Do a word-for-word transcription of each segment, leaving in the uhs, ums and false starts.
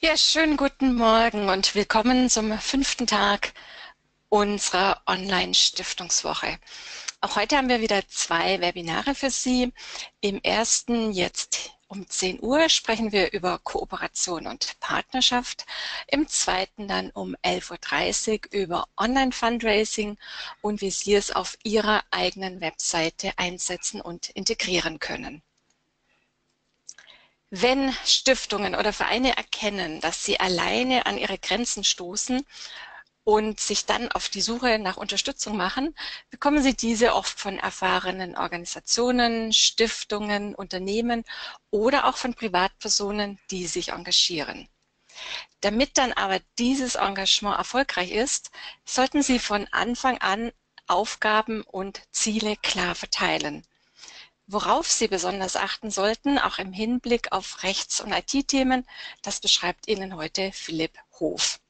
Ja, schönen guten Morgen und willkommen zum fünften Tag unserer Online-Stiftungswoche. Auch heute haben wir wieder zwei Webinare für Sie. Im ersten jetzt um zehn Uhr sprechen wir über Kooperation und Partnerschaft. Im zweiten dann um elf Uhr dreißig über Online-Fundraising und wie Sie es auf Ihrer eigenen Webseite einsetzen und integrieren können. Wenn Stiftungen oder Vereine erkennen, dass sie alleine an ihre Grenzen stoßen und sich dann auf die Suche nach Unterstützung machen, bekommen sie diese oft von erfahrenen Organisationen, Stiftungen, Unternehmen oder auch von Privatpersonen, die sich engagieren. Damit dann aber dieses Engagement erfolgreich ist, sollten sie von Anfang an Aufgaben und Ziele klar verteilen. Worauf Sie besonders achten sollten, auch im Hinblick auf Rechts- und I T-Themen, das beschreibt Ihnen heute Philipp Hof.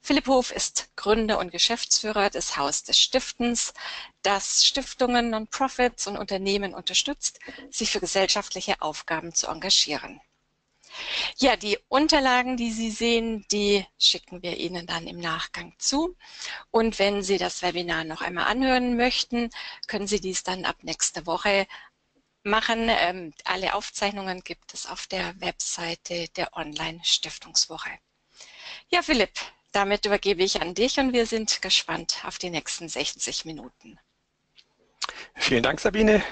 Philipp Hof ist Gründer und Geschäftsführer des Haus des Stiftens, das Stiftungen, Non-Profits und Unternehmen unterstützt, sich für gesellschaftliche Aufgaben zu engagieren. Ja, die Unterlagen, die Sie sehen, die schicken wir Ihnen dann im Nachgang zu. Und wenn Sie das Webinar noch einmal anhören möchten, können Sie dies dann ab nächster Woche machen. Ähm, alle Aufzeichnungen gibt es auf der Webseite der Online-Stiftungswoche. Ja, Philipp, damit übergebe ich an dich und wir sind gespannt auf die nächsten sechzig Minuten. Vielen Dank, Sabine.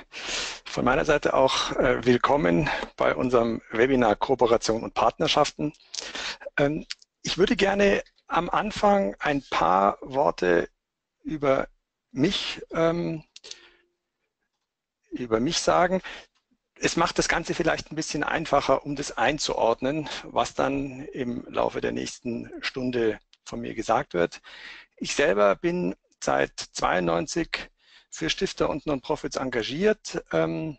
Von meiner Seite auch äh, willkommen bei unserem Webinar Kooperation und Partnerschaften. Ähm, ich würde gerne am Anfang ein paar Worte über mich ähm, über mich sagen. Es macht das Ganze vielleicht ein bisschen einfacher, um das einzuordnen, was dann im Laufe der nächsten Stunde von mir gesagt wird. Ich selber bin seit zweiundneunzig für Stifter und Non-Profits engagiert ähm,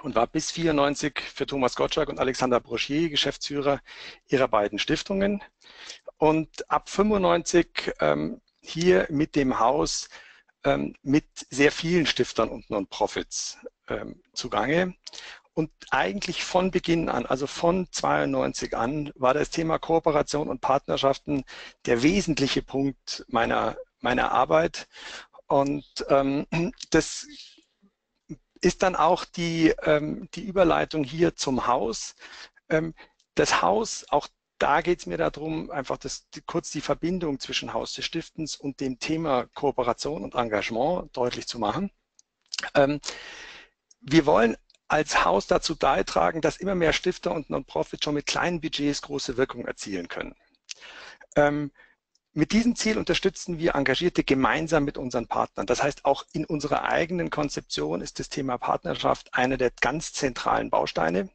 und war bis vierundneunzig für Thomas Gottschalk und Alexander Broschier Geschäftsführer ihrer beiden Stiftungen und ab fünfundneunzig ähm, hier mit dem Haus mit sehr vielen Stiftern und Non-Profits ähm, zugange. Und eigentlich von Beginn an, also von zweiundneunzig an, war das Thema Kooperation und Partnerschaften der wesentliche Punkt meiner, meiner Arbeit. Und ähm, das ist dann auch die, ähm, die Überleitung hier zum Haus. Ähm, das Haus, auch da geht es mir darum, einfach das, kurz die Verbindung zwischen Haus des Stiftens und dem Thema Kooperation und Engagement deutlich zu machen. Ähm, wir wollen als Haus dazu beitragen, dass immer mehr Stifter und Non-Profit schon mit kleinen Budgets große Wirkung erzielen können. Ähm, mit diesem Ziel unterstützen wir Engagierte gemeinsam mit unseren Partnern. Das heißt, auch in unserer eigenen Konzeption ist das Thema Partnerschaft einer der ganz zentralen Bausteine.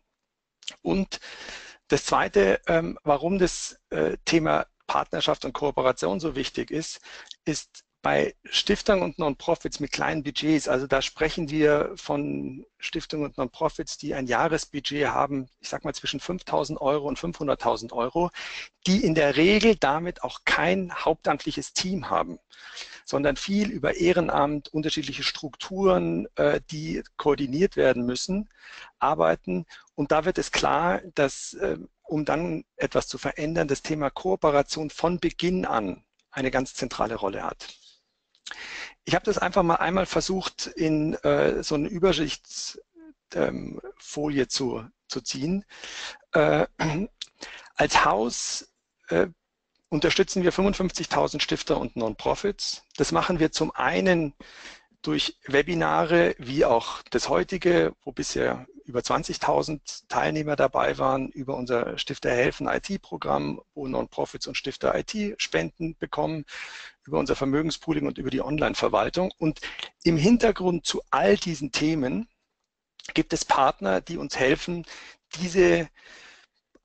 Und das Zweite, ähm, warum das äh, Thema Partnerschaft und Kooperation so wichtig ist, ist bei Stiftern und Non-Profits mit kleinen Budgets. Also da sprechen wir von Stiftungen und Non-Profits, die ein Jahresbudget haben, ich sag mal zwischen fünftausend Euro und fünfhunderttausend Euro, die in der Regel damit auch kein hauptamtliches Team haben, sondern viel über Ehrenamt, unterschiedliche Strukturen, äh, die koordiniert werden müssen, arbeiten. Und da wird es klar, dass, äh, um dann etwas zu verändern, das Thema Kooperation von Beginn an eine ganz zentrale Rolle hat. Ich habe das einfach mal einmal versucht, in äh, so eine Übersichtsfolie ähm, zu, zu ziehen. Äh, als Haus äh, unterstützen wir fünfundfünfzigtausend Stifter und Non-Profits. Das machen wir zum einen durch Webinare, wie auch das heutige, wo bisher über zwanzigtausend Teilnehmer dabei waren, über unser StifterHelfen I T-Programm, wo Non-Profits und Stifter I T Spenden bekommen, über unser Vermögenspooling und über die Online-Verwaltung. Und im Hintergrund zu all diesen Themen gibt es Partner, die uns helfen, diese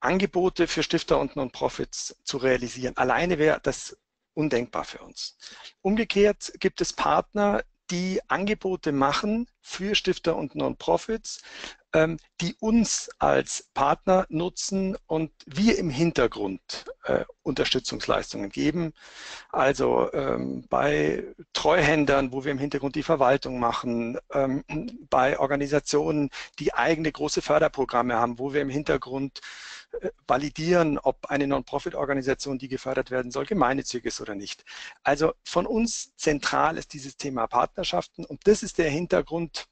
Angebote für Stifter und Non-Profits zu realisieren. Alleine wäre das undenkbar für uns. Umgekehrt gibt es Partner, die Angebote machen für Stifter und Non-Profits, ähm, die uns als Partner nutzen und wir im Hintergrund äh, Unterstützungsleistungen geben. Also ähm, bei Treuhändern, wo wir im Hintergrund die Verwaltung machen, ähm, bei Organisationen, die eigene große Förderprogramme haben, wo wir im Hintergrund validieren, ob eine Non-Profit-Organisation, die gefördert werden soll, gemeinnützig ist oder nicht. Also von uns zentral ist dieses Thema Partnerschaften, und das ist der Hintergrund,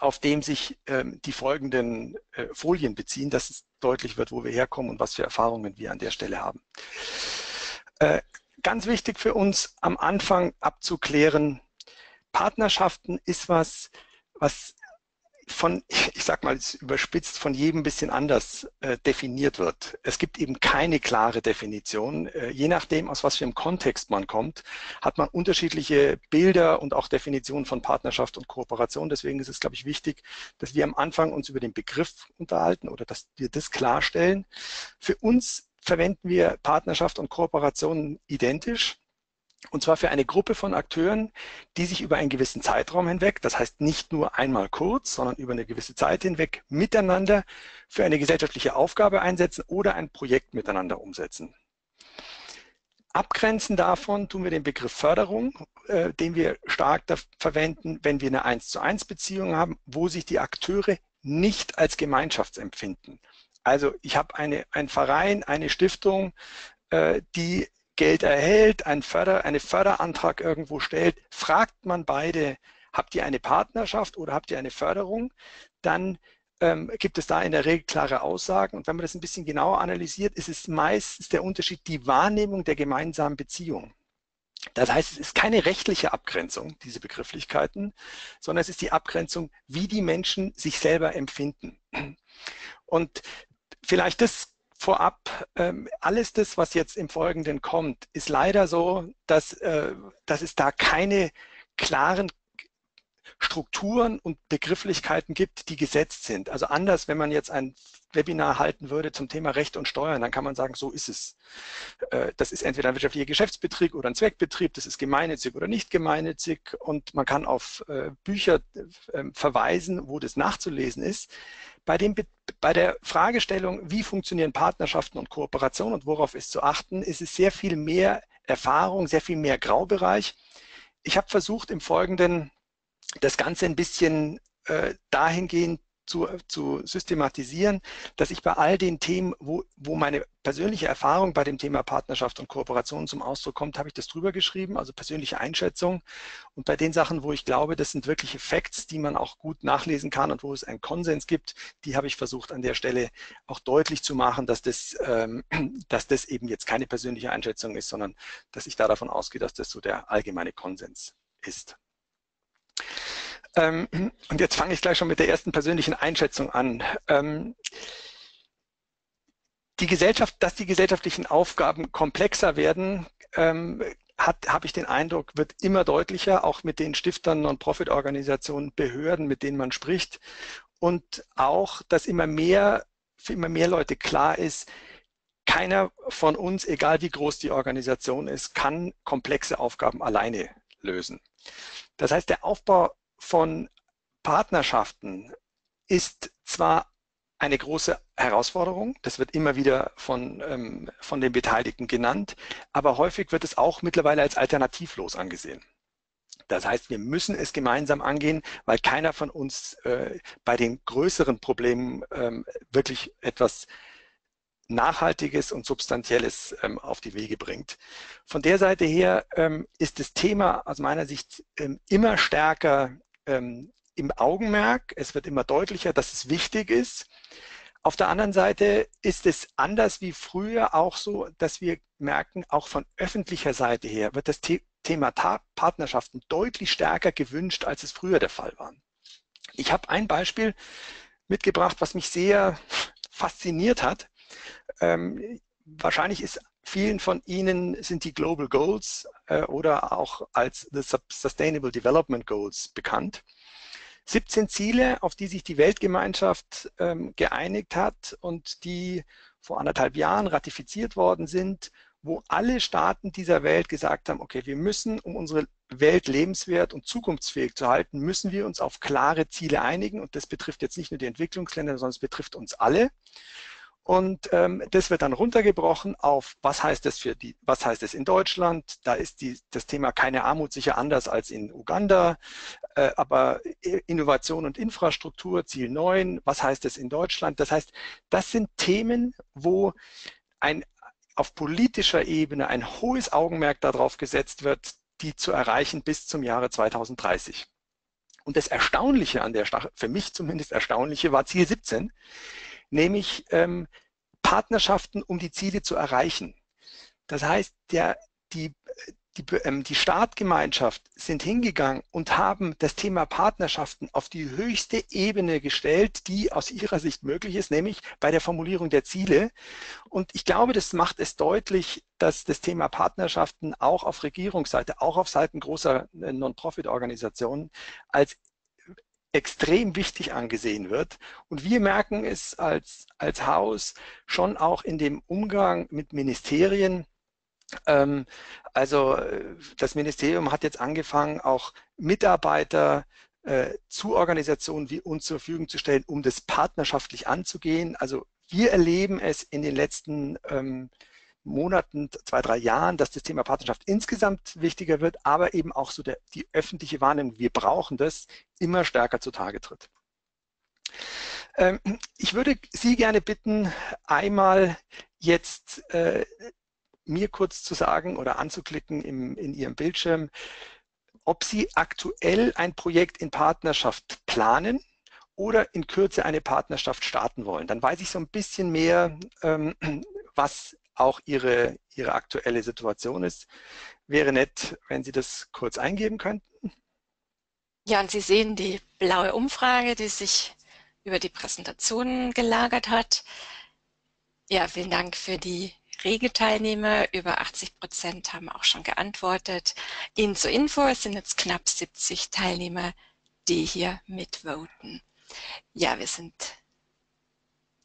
auf dem sich ähm, die folgenden äh, Folien beziehen, dass es deutlich wird, wo wir herkommen und was für Erfahrungen wir an der Stelle haben. Äh, ganz wichtig für uns, am Anfang abzuklären, Partnerschaften ist was, was von, ich sag mal überspitzt, von jedem ein bisschen anders äh, definiert wird. Es gibt eben keine klare Definition. Äh, je nachdem, aus was für einem Kontext man kommt, hat man unterschiedliche Bilder und auch Definitionen von Partnerschaft und Kooperation. Deswegen ist es, glaube ich, wichtig, dass wir am Anfang uns über den Begriff unterhalten oder dass wir das klarstellen. Für uns verwenden wir Partnerschaft und Kooperation identisch. Und zwar für eine Gruppe von Akteuren, die sich über einen gewissen Zeitraum hinweg, das heißt nicht nur einmal kurz, sondern über eine gewisse Zeit hinweg, miteinander für eine gesellschaftliche Aufgabe einsetzen oder ein Projekt miteinander umsetzen. Abgrenzen davon tun wir den Begriff Förderung, äh, den wir stark verwenden, wenn wir eine eins zu eins Beziehung haben, wo sich die Akteure nicht als Gemeinschaft empfinden. Also ich habe eine, einen Verein, eine Stiftung, äh, die Geld erhält, einen Förder, einen Förderantrag irgendwo stellt, fragt man beide, habt ihr eine Partnerschaft oder habt ihr eine Förderung, dann ähm, gibt es da in der Regel klare Aussagen. Und wenn man das ein bisschen genauer analysiert, ist es meistens der Unterschied, die Wahrnehmung der gemeinsamen Beziehung. Das heißt, es ist keine rechtliche Abgrenzung, diese Begrifflichkeiten, sondern es ist die Abgrenzung, wie die Menschen sich selber empfinden. Und vielleicht das vorab, ähm, alles das, was jetzt im Folgenden kommt, ist leider so, dass, äh, dass es da keine klaren Strukturen und Begrifflichkeiten gibt, die gesetzt sind. Also anders, wenn man jetzt ein Webinar halten würde zum Thema Recht und Steuern, dann kann man sagen, so ist es. Äh, das ist entweder ein wirtschaftlicher Geschäftsbetrieb oder ein Zweckbetrieb, das ist gemeinnützig oder nicht gemeinnützig, und man kann auf äh, Bücher äh, verweisen, wo das nachzulesen ist. Bei dem Be Bei der Fragestellung, wie funktionieren Partnerschaften und Kooperation und worauf ist zu achten, ist es sehr viel mehr Erfahrung, sehr viel mehr Graubereich. Ich habe versucht, im Folgenden das Ganze ein bisschen äh, dahingehend zu, zu systematisieren, dass ich bei all den Themen, wo, wo meine persönliche Erfahrung bei dem Thema Partnerschaft und Kooperation zum Ausdruck kommt, habe ich das drüber geschrieben, also persönliche Einschätzung. Und bei den Sachen, wo ich glaube, das sind wirkliche Facts, die man auch gut nachlesen kann und wo es einen Konsens gibt, die habe ich versucht, an der Stelle auch deutlich zu machen, dass das, ähm, dass das eben jetzt keine persönliche Einschätzung ist, sondern dass ich da davon ausgehe, dass das so der allgemeine Konsens ist. Und jetzt fange ich gleich schon mit der ersten persönlichen Einschätzung an. Die Gesellschaft, dass die gesellschaftlichen Aufgaben komplexer werden, hat, habe ich den Eindruck, wird immer deutlicher, auch mit den Stiftern, Non-Profit-Organisationen, Behörden, mit denen man spricht. Und auch, dass immer mehr, für immer mehr Leute klar ist, keiner von uns, egal wie groß die Organisation ist, kann komplexe Aufgaben alleine lösen. Das heißt, der Aufbau von Partnerschaften ist zwar eine große Herausforderung, das wird immer wieder von, ähm, von den Beteiligten genannt, aber häufig wird es auch mittlerweile als alternativlos angesehen. Das heißt, wir müssen es gemeinsam angehen, weil keiner von uns äh, bei den größeren Problemen ähm, wirklich etwas Nachhaltiges und Substantielles ähm, auf die Wege bringt. Von der Seite her ähm, ist das Thema aus meiner Sicht ähm, immer stärker ähm, im Augenmerk. Es wird immer deutlicher, dass es wichtig ist. Auf der anderen Seite ist es anders wie früher auch so, dass wir merken, auch von öffentlicher Seite her wird das The- Thema Ta- Partnerschaften deutlich stärker gewünscht, als es früher der Fall war. Ich habe ein Beispiel mitgebracht, was mich sehr fasziniert hat. Ähm, wahrscheinlich ist vielen von Ihnen sind die Global Goals äh, oder auch als the Sustainable Development Goals bekannt. siebzehn Ziele, auf die sich die Weltgemeinschaft ähm, geeinigt hat und die vor anderthalb Jahren ratifiziert worden sind, wo alle Staaten dieser Welt gesagt haben, okay, wir müssen, um unsere Welt lebenswert und zukunftsfähig zu halten, müssen wir uns auf klare Ziele einigen, und das betrifft jetzt nicht nur die Entwicklungsländer, sondern es betrifft uns alle. Und ähm, das wird dann runtergebrochen auf, was heißt das für die, was heißt es in Deutschland? Da ist die, das Thema keine Armut sicher anders als in Uganda, äh, aber Innovation und Infrastruktur, Ziel neun, was heißt es in Deutschland? Das heißt, das sind Themen, wo ein, auf politischer Ebene ein hohes Augenmerk darauf gesetzt wird, die zu erreichen bis zum Jahre zweitausenddreißig. Und das Erstaunliche an der Sache, für mich zumindest Erstaunliche, war Ziel siebzehn, nämlich ähm, Partnerschaften, um die Ziele zu erreichen. Das heißt, der, die, die, ähm, die Staatgemeinschaft sind hingegangen und haben das Thema Partnerschaften auf die höchste Ebene gestellt, die aus ihrer Sicht möglich ist, nämlich bei der Formulierung der Ziele. Und ich glaube, das macht es deutlich, dass das Thema Partnerschaften auch auf Regierungsseite, auch auf Seiten großer äh, Non-Profit-Organisationen als extrem wichtig angesehen wird. Und wir merken es als, als Haus schon auch in dem Umgang mit Ministerien. Ähm, also das Ministerium hat jetzt angefangen, auch Mitarbeiter äh, zu Organisationen wie uns zur Verfügung zu stellen, um das partnerschaftlich anzugehen. Also wir erleben es in den letzten ähm, Monaten, zwei, drei Jahren, dass das Thema Partnerschaft insgesamt wichtiger wird, aber eben auch so der, die öffentliche Wahrnehmung, wir brauchen das, immer stärker zutage tritt. Ähm, ich würde Sie gerne bitten, einmal jetzt äh, mir kurz zu sagen oder anzuklicken im, in Ihrem Bildschirm, ob Sie aktuell ein Projekt in Partnerschaft planen oder in Kürze eine Partnerschaft starten wollen. Dann weiß ich so ein bisschen mehr, ähm, was auch Ihre, Ihre aktuelle Situation ist. Wäre nett, wenn Sie das kurz eingeben könnten. Ja, und Sie sehen die blaue Umfrage, die sich über die Präsentation gelagert hat. Ja, vielen Dank für die rege Teilnehmer. Über achtzig Prozent haben auch schon geantwortet. Ihnen zur Info, es sind jetzt knapp siebzig Teilnehmer, die hier mitvoten. Ja, wir sind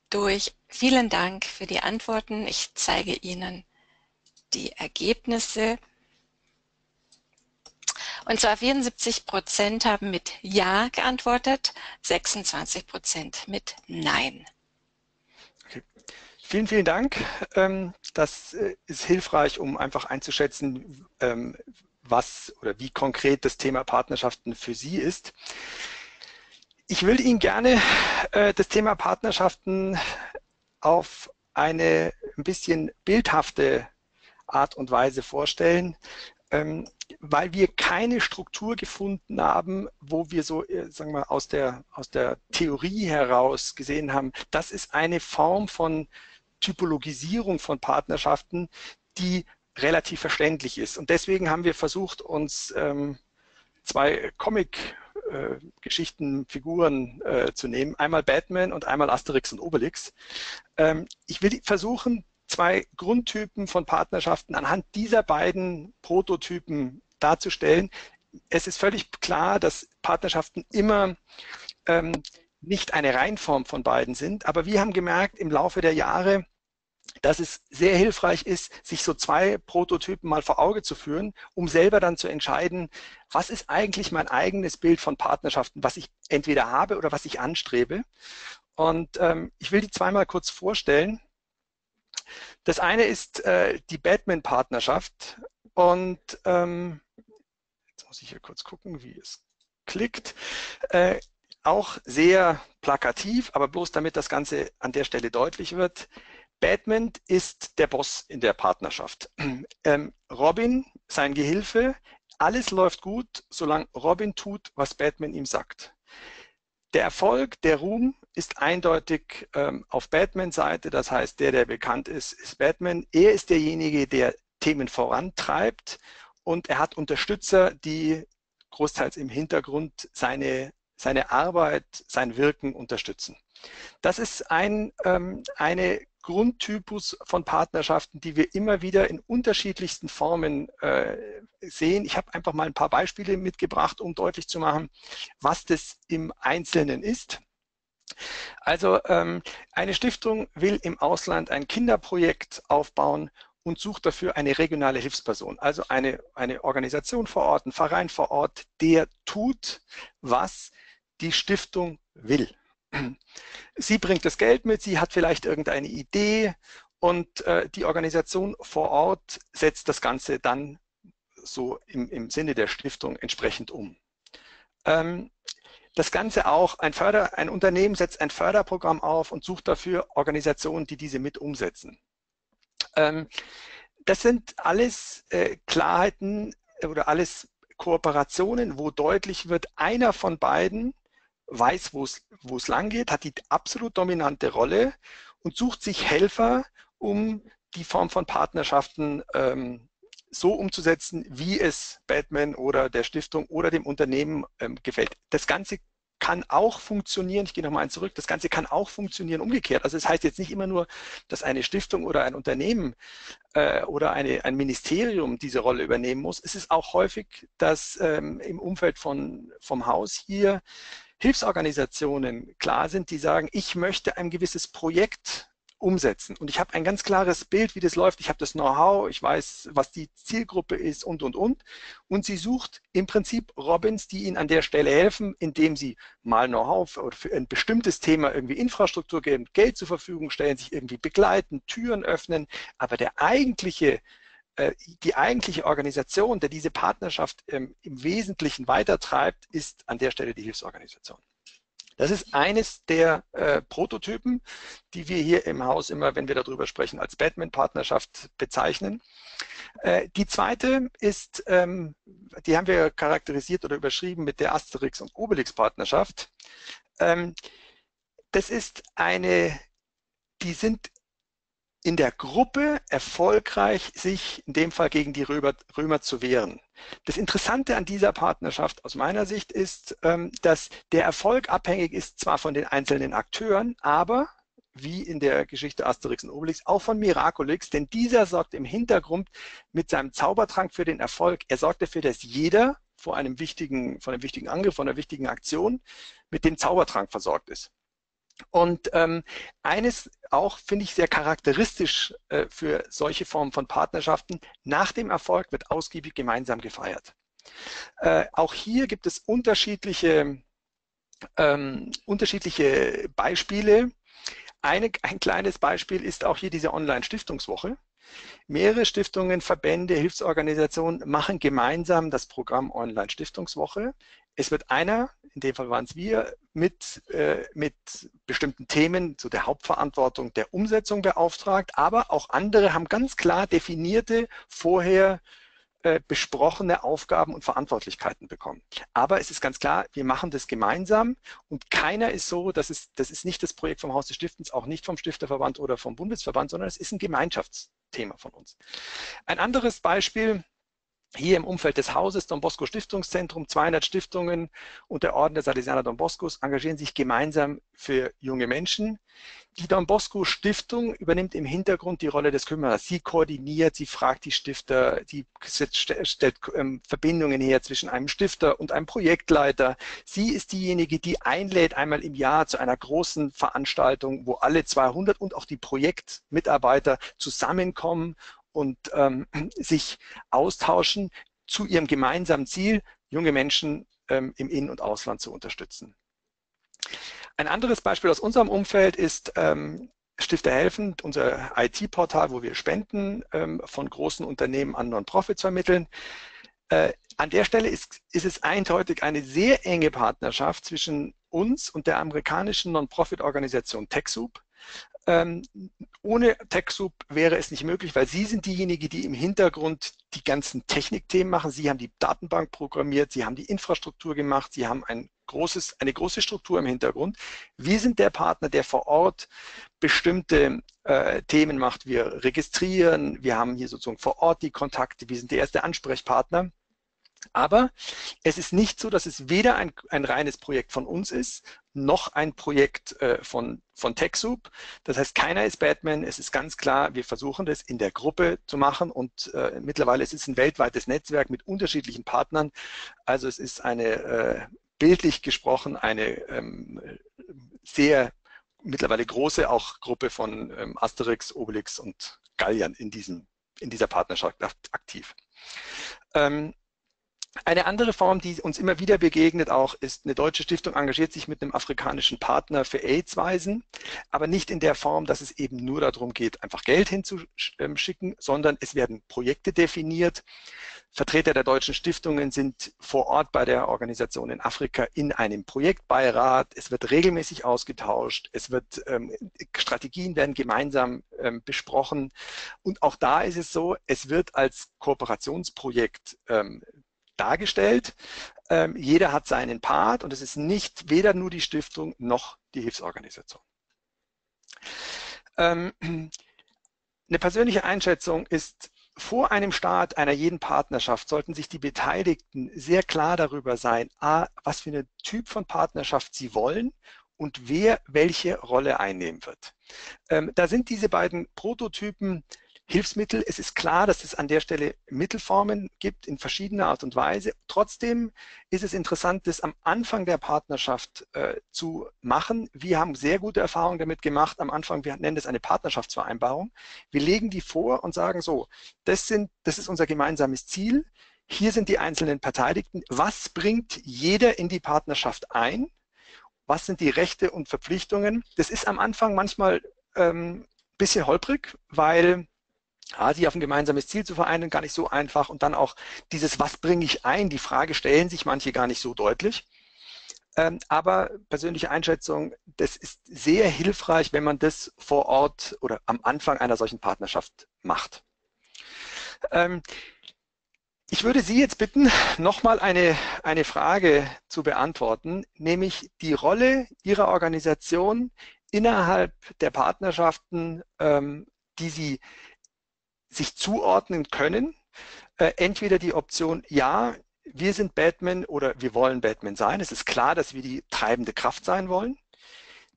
durch. Vielen Dank für die Antworten. Ich zeige Ihnen die Ergebnisse. Und zwar vierundsiebzig Prozent haben mit Ja geantwortet, sechsundzwanzig Prozent mit Nein. Okay. Vielen, vielen Dank. Das ist hilfreich, um einfach einzuschätzen, was oder wie konkret das Thema Partnerschaften für Sie ist. Ich will Ihnen gerne äh, das Thema Partnerschaften auf eine ein bisschen bildhafte Art und Weise vorstellen, ähm, weil wir keine Struktur gefunden haben, wo wir so, äh, sagen wir, aus der, aus der Theorie heraus gesehen haben, das ist eine Form von Typologisierung von Partnerschaften, die relativ verständlich ist. Und deswegen haben wir versucht, uns ähm, zwei Comic- Äh, Geschichten, Figuren äh, zu nehmen. Einmal Batman und einmal Asterix und Obelix. Ähm, ich will versuchen, zwei Grundtypen von Partnerschaften anhand dieser beiden Prototypen darzustellen. Es ist völlig klar, dass Partnerschaften immer ähm, nicht eine Reinform von beiden sind, aber wir haben gemerkt im Laufe der Jahre, dass es sehr hilfreich ist, sich so zwei Prototypen mal vor Auge zu führen, um selber dann zu entscheiden, was ist eigentlich mein eigenes Bild von Partnerschaften, was ich entweder habe oder was ich anstrebe. Und ähm, ich will die zweimal kurz vorstellen. Das eine ist äh, die Batman-Partnerschaft und ähm, jetzt muss ich hier kurz gucken, wie es klickt. Äh, auch sehr plakativ, aber bloß damit das Ganze an der Stelle deutlich wird. Batman ist der Boss in der Partnerschaft. Ähm, Robin, sein Gehilfe, alles läuft gut, solange Robin tut, was Batman ihm sagt. Der Erfolg, der Ruhm ist eindeutig ähm, auf Batmans Seite, das heißt, der, der bekannt ist, ist Batman. Er ist derjenige, der Themen vorantreibt und er hat Unterstützer, die großteils im Hintergrund seine, seine Arbeit, sein Wirken unterstützen. Das ist ein, ähm, eine Grundtypus von Partnerschaften, die wir immer wieder in unterschiedlichsten Formen äh, sehen. Ich habe einfach mal ein paar Beispiele mitgebracht, um deutlich zu machen, was das im Einzelnen ist. Also ähm, eine Stiftung will im Ausland ein Kinderprojekt aufbauen und sucht dafür eine regionale Hilfsperson, also eine, eine Organisation vor Ort, ein Verein vor Ort, der tut, was die Stiftung will. Sie bringt das Geld mit, sie hat vielleicht irgendeine Idee und äh, die Organisation vor Ort setzt das Ganze dann so im, im Sinne der Stiftung entsprechend um. Ähm, das Ganze auch, ein, Förder, ein Unternehmen setzt ein Förderprogramm auf und sucht dafür Organisationen, die diese mit umsetzen. Ähm, das sind alles äh, Klarheiten oder alles Kooperationen, wo deutlich wird, einer von beiden weiß, wo es lang geht, hat die absolut dominante Rolle und sucht sich Helfer, um die Form von Partnerschaften ähm, so umzusetzen, wie es Batman oder der Stiftung oder dem Unternehmen ähm, gefällt. Das Ganze kann auch funktionieren, ich gehe nochmal eins zurück, das Ganze kann auch funktionieren umgekehrt. Also das heißt jetzt nicht immer nur, dass eine Stiftung oder ein Unternehmen äh, oder eine, ein Ministerium diese Rolle übernehmen muss. Es ist auch häufig, dass ähm, im Umfeld von, vom Haus hier Hilfsorganisationen klar sind, die sagen, ich möchte ein gewisses Projekt umsetzen und ich habe ein ganz klares Bild, wie das läuft, ich habe das Know-how, ich weiß, was die Zielgruppe ist und, und, und. Und sie sucht im Prinzip Robins, die ihnen an der Stelle helfen, indem sie mal Know-how oder für ein bestimmtes Thema irgendwie Infrastruktur geben, Geld zur Verfügung stellen, sich irgendwie begleiten, Türen öffnen, aber der eigentliche, äh, die eigentliche Organisation, der diese Partnerschaft ähm, im Wesentlichen weitertreibt, ist an der Stelle die Hilfsorganisation. Das ist eines der äh, Prototypen, die wir hier im Haus immer, wenn wir darüber sprechen, als Batman-Partnerschaft bezeichnen. Äh, die zweite ist, ähm, die haben wir charakterisiert oder überschrieben mit der Asterix- und Obelix-Partnerschaft. Ähm, das ist eine, die sind in der Gruppe erfolgreich, sich in dem Fall gegen die Römer, Römer zu wehren. Das Interessante an dieser Partnerschaft aus meiner Sicht ist, dass der Erfolg abhängig ist zwar von den einzelnen Akteuren, aber wie in der Geschichte Asterix und Obelix, auch von Miraculix, denn dieser sorgt im Hintergrund mit seinem Zaubertrank für den Erfolg. Er sorgt dafür, dass jeder vor einem wichtigen, vor einem wichtigen Angriff, vor einer wichtigen Aktion mit dem Zaubertrank versorgt ist. Und ähm, eines auch, finde ich, sehr charakteristisch äh, für solche Formen von Partnerschaften, nach dem Erfolg wird ausgiebig gemeinsam gefeiert. Äh, auch hier gibt es unterschiedliche, ähm, unterschiedliche Beispiele. Eine, ein kleines Beispiel ist auch hier diese Online-Stiftungswoche. Mehrere Stiftungen, Verbände, Hilfsorganisationen machen gemeinsam das Programm Online-Stiftungswoche. Es wird einer, in dem Fall waren es wir, mit, äh, mit bestimmten Themen zu der Hauptverantwortung der Umsetzung beauftragt, aber auch andere haben ganz klar definierte, vorher äh, besprochene Aufgaben und Verantwortlichkeiten bekommen. Aber es ist ganz klar, wir machen das gemeinsam und keiner ist so, das ist, das ist nicht das Projekt vom Haus des Stiftens, auch nicht vom Stifterverband oder vom Bundesverband, sondern es ist ein Gemeinschaftsthema von uns. Ein anderes Beispiel: hier im Umfeld des Hauses, Don Bosco Stiftungszentrum, zweihundert Stiftungen und der Orden des Salesianer Don Boscos engagieren sich gemeinsam für junge Menschen. Die Don Bosco Stiftung übernimmt im Hintergrund die Rolle des Kümmerers. Sie koordiniert, sie fragt die Stifter, sie stellt Verbindungen her zwischen einem Stifter und einem Projektleiter. Sie ist diejenige, die einlädt einmal im Jahr zu einer großen Veranstaltung, wo alle zweihundert und auch die Projektmitarbeiter zusammenkommen und ähm, sich austauschen zu ihrem gemeinsamen Ziel, junge Menschen ähm, im In- und Ausland zu unterstützen. Ein anderes Beispiel aus unserem Umfeld ist ähm, StifterHelfen, unser I T-Portal, wo wir Spenden ähm, von großen Unternehmen an Non-Profits vermitteln. Äh, an der Stelle ist, ist es eindeutig eine sehr enge Partnerschaft zwischen uns und der amerikanischen Non-Profit-Organisation TechSoup. Ähm, ohne TechSoup wäre es nicht möglich, weil Sie sind diejenigen, die im Hintergrund die ganzen Technikthemen machen. Sie haben die Datenbank programmiert, Sie haben die Infrastruktur gemacht, Sie haben ein großes, eine große Struktur im Hintergrund. Wir sind der Partner, der vor Ort bestimmte äh, Themen macht. Wir registrieren, wir haben hier sozusagen vor Ort die Kontakte, wir sind der erste Ansprechpartner. Aber es ist nicht so, dass es weder ein, ein reines Projekt von uns ist, noch ein Projekt äh, von, von TechSoup. Das heißt, keiner ist Batman. Es ist ganz klar, wir versuchen das in der Gruppe zu machen und äh, mittlerweile ist es ein weltweites Netzwerk mit unterschiedlichen Partnern. Also es ist eine, äh, bildlich gesprochen, eine ähm, sehr mittlerweile große auch Gruppe von ähm, Asterix, Obelix und Galliern in, diesem, in dieser Partnerschaft aktiv. Ähm, Eine andere Form, die uns immer wieder begegnet auch, ist, eine deutsche Stiftung engagiert sich mit einem afrikanischen Partner für AIDS-Waisen, aber nicht in der Form, dass es eben nur darum geht, einfach Geld hinzuschicken, sondern es werden Projekte definiert. Vertreter der deutschen Stiftungen sind vor Ort bei der Organisation in Afrika in einem Projektbeirat. Es wird regelmäßig ausgetauscht, es wird ähm, Strategien werden gemeinsam ähm, besprochen. Und auch da ist es so, es wird als Kooperationsprojekt ähm, dargestellt. Ähm, jeder hat seinen Part und es ist nicht weder nur die Stiftung noch die Hilfsorganisation. Ähm, eine persönliche Einschätzung ist, vor einem Start einer jeden Partnerschaft sollten sich die Beteiligten sehr klar darüber sein, a, was für einen Typ von Partnerschaft sie wollen und wer welche Rolle einnehmen wird. Ähm, da sind diese beiden Prototypen Hilfsmittel. Es ist klar, dass es an der Stelle Mittelformen gibt in verschiedener Art und Weise. Trotzdem ist es interessant, das am Anfang der Partnerschaft äh, zu machen. Wir haben sehr gute Erfahrungen damit gemacht. Am Anfang, wir nennen das eine Partnerschaftsvereinbarung. Wir legen die vor und sagen so, das sind, das ist unser gemeinsames Ziel. Hier sind die einzelnen Beteiligten. Was bringt jeder in die Partnerschaft ein? Was sind die Rechte und Verpflichtungen? Das ist am Anfang manchmal ähm, ein bisschen holprig, weil ja, sich auf ein gemeinsames Ziel zu vereinen, gar nicht so einfach. Und dann auch dieses, was bringe ich ein? Die Frage stellen sich manche gar nicht so deutlich. Ähm, aber persönliche Einschätzung, das ist sehr hilfreich, wenn man das vor Ort oder am Anfang einer solchen Partnerschaft macht. Ähm, ich würde Sie jetzt bitten, nochmal eine, eine Frage zu beantworten, nämlich die Rolle Ihrer Organisation innerhalb der Partnerschaften, ähm, die Sie sich zuordnen können, äh, entweder die Option, ja, wir sind Batman oder wir wollen Batman sein. Es ist klar, dass wir die treibende Kraft sein wollen.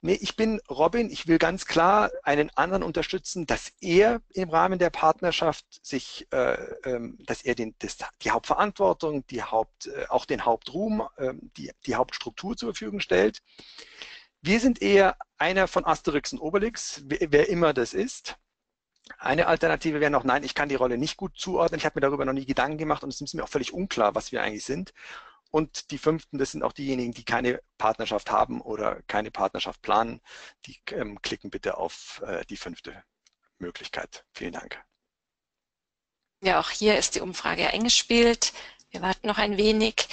Nee, ich bin Robin, ich will ganz klar einen anderen unterstützen, dass er im Rahmen der Partnerschaft sich, äh, ähm, dass er den, das, die Hauptverantwortung, die Haupt, äh, auch den Hauptruhm, äh, die, die Hauptstruktur zur Verfügung stellt. Wir sind eher einer von Asterix und Obelix, wer, wer immer das ist. Eine Alternative wäre noch, nein, ich kann die Rolle nicht gut zuordnen, ich habe mir darüber noch nie Gedanken gemacht und es ist mir auch völlig unklar, was wir eigentlich sind. Und die Fünften, das sind auch diejenigen, die keine Partnerschaft haben oder keine Partnerschaft planen, die ähm, klicken bitte auf äh, die fünfte Möglichkeit. Vielen Dank. Ja, auch hier ist die Umfrage eingespielt. Wir warten noch ein wenig.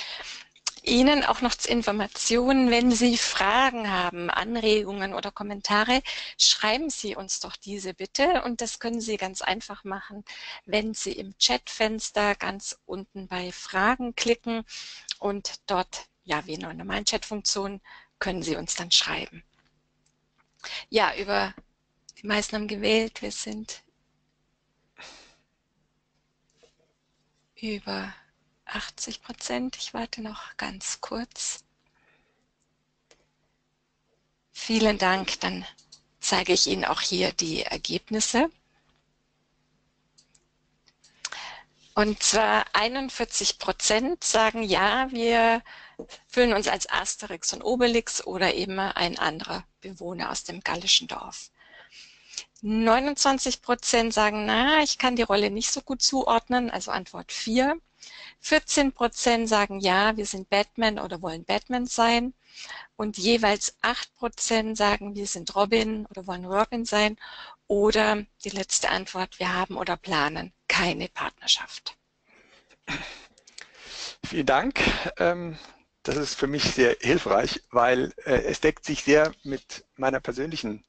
Ihnen auch noch zur Information, wenn Sie Fragen haben, Anregungen oder Kommentare, schreiben Sie uns doch diese bitte und das können Sie ganz einfach machen, wenn Sie im Chatfenster ganz unten bei Fragen klicken und dort, ja, wie in einer normalen Chatfunktion, können Sie uns dann schreiben. Ja, über die meisten haben gewählt, wir sind über achtzig Prozent. Ich warte noch ganz kurz. Vielen Dank. Dann zeige ich Ihnen auch hier die Ergebnisse. Und zwar einundvierzig Prozent sagen, ja, wir fühlen uns als Asterix und Obelix oder eben ein anderer Bewohner aus dem gallischen Dorf. neunundzwanzig Prozent sagen, na, ich kann die Rolle nicht so gut zuordnen, also Antwort vier. vierzehn Prozent sagen, ja, wir sind Batman oder wollen Batman sein. Und jeweils acht Prozent sagen, wir sind Robin oder wollen Robin sein. Oder die letzte Antwort, wir haben oder planen keine Partnerschaft. Vielen Dank. Das ist für mich sehr hilfreich, weil es deckt sich sehr mit meiner persönlichen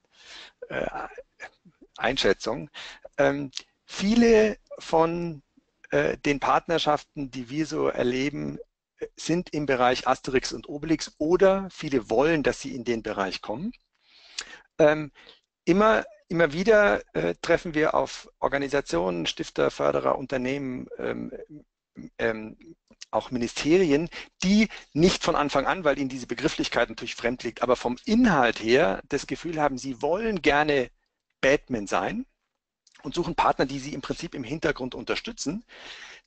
Einschätzung. Viele von den Partnerschaften, die wir so erleben, sind im Bereich Asterix und Obelix oder viele wollen, dass sie in den Bereich kommen. Ähm, immer, immer wieder äh, treffen wir auf Organisationen, Stifter, Förderer, Unternehmen, ähm, ähm, auch Ministerien, die nicht von Anfang an, weil ihnen diese Begrifflichkeit natürlich fremd liegt, aber vom Inhalt her das Gefühl haben, sie wollen gerne Batman sein und suchen Partner, die sie im Prinzip im Hintergrund unterstützen.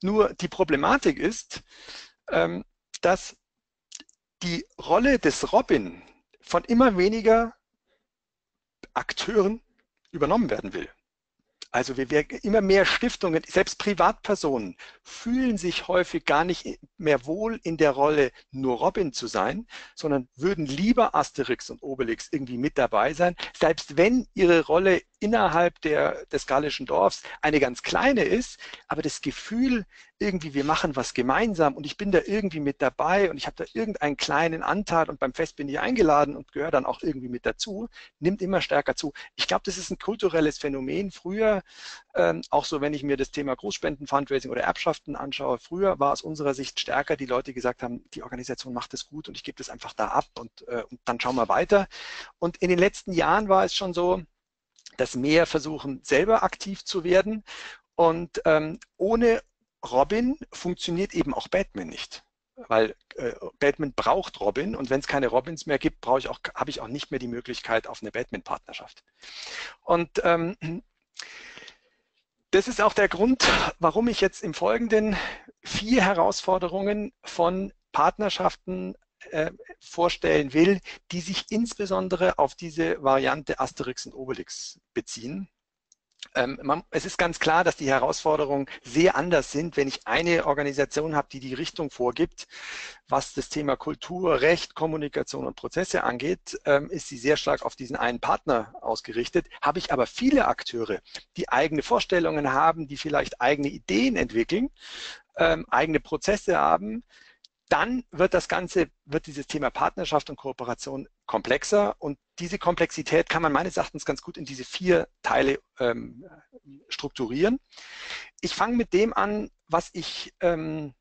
Nur die Problematik ist, dass die Rolle des Robin von immer weniger Akteuren übernommen werden will. Also wir, wir immer mehr Stiftungen, selbst Privatpersonen, fühlen sich häufig gar nicht mehr wohl in der Rolle, nur Robin zu sein, sondern würden lieber Asterix und Obelix irgendwie mit dabei sein, selbst wenn ihre Rolle innerhalb der, des gallischen Dorfs eine ganz kleine ist, aber das Gefühl, irgendwie wir machen was gemeinsam und ich bin da irgendwie mit dabei und ich habe da irgendeinen kleinen Anteil und beim Fest bin ich eingeladen und gehöre dann auch irgendwie mit dazu, nimmt immer stärker zu. Ich glaube, das ist ein kulturelles Phänomen. Früher, ähm, auch so wenn ich mir das Thema Großspenden, Fundraising oder Erbschaften anschaue, früher war aus unserer Sicht stärker, die Leute gesagt haben, die Organisation macht das gut und ich gebe das einfach da ab und, äh, und dann schauen wir weiter. Und in den letzten Jahren war es schon so, dass mehr versuchen, selber aktiv zu werden. Und ähm, ohne Robin funktioniert eben auch Batman nicht, weil äh, Batman braucht Robin und wenn es keine Robins mehr gibt, brauche ich auch, habe ich auch nicht mehr die Möglichkeit auf eine Batman-Partnerschaft. Und ähm, das ist auch der Grund, warum ich jetzt im Folgenden vier Herausforderungen von Partnerschaften vorstellen will, die sich insbesondere auf diese Variante Asterix und Obelix beziehen. Ähm, man, es ist ganz klar, dass die Herausforderungen sehr anders sind, wenn ich eine Organisation habe, die die Richtung vorgibt. Was das Thema Kultur, Recht, Kommunikation und Prozesse angeht, ähm, ist sie sehr stark auf diesen einen Partner ausgerichtet. Habe ich aber viele Akteure, die eigene Vorstellungen haben, die vielleicht eigene Ideen entwickeln, ähm, eigene Prozesse haben, dann wird das Ganze, wird dieses Thema Partnerschaft und Kooperation komplexer und diese Komplexität kann man meines Erachtens ganz gut in diese vier Teile ähm, strukturieren. Ich fange mit dem an, was ich ähm,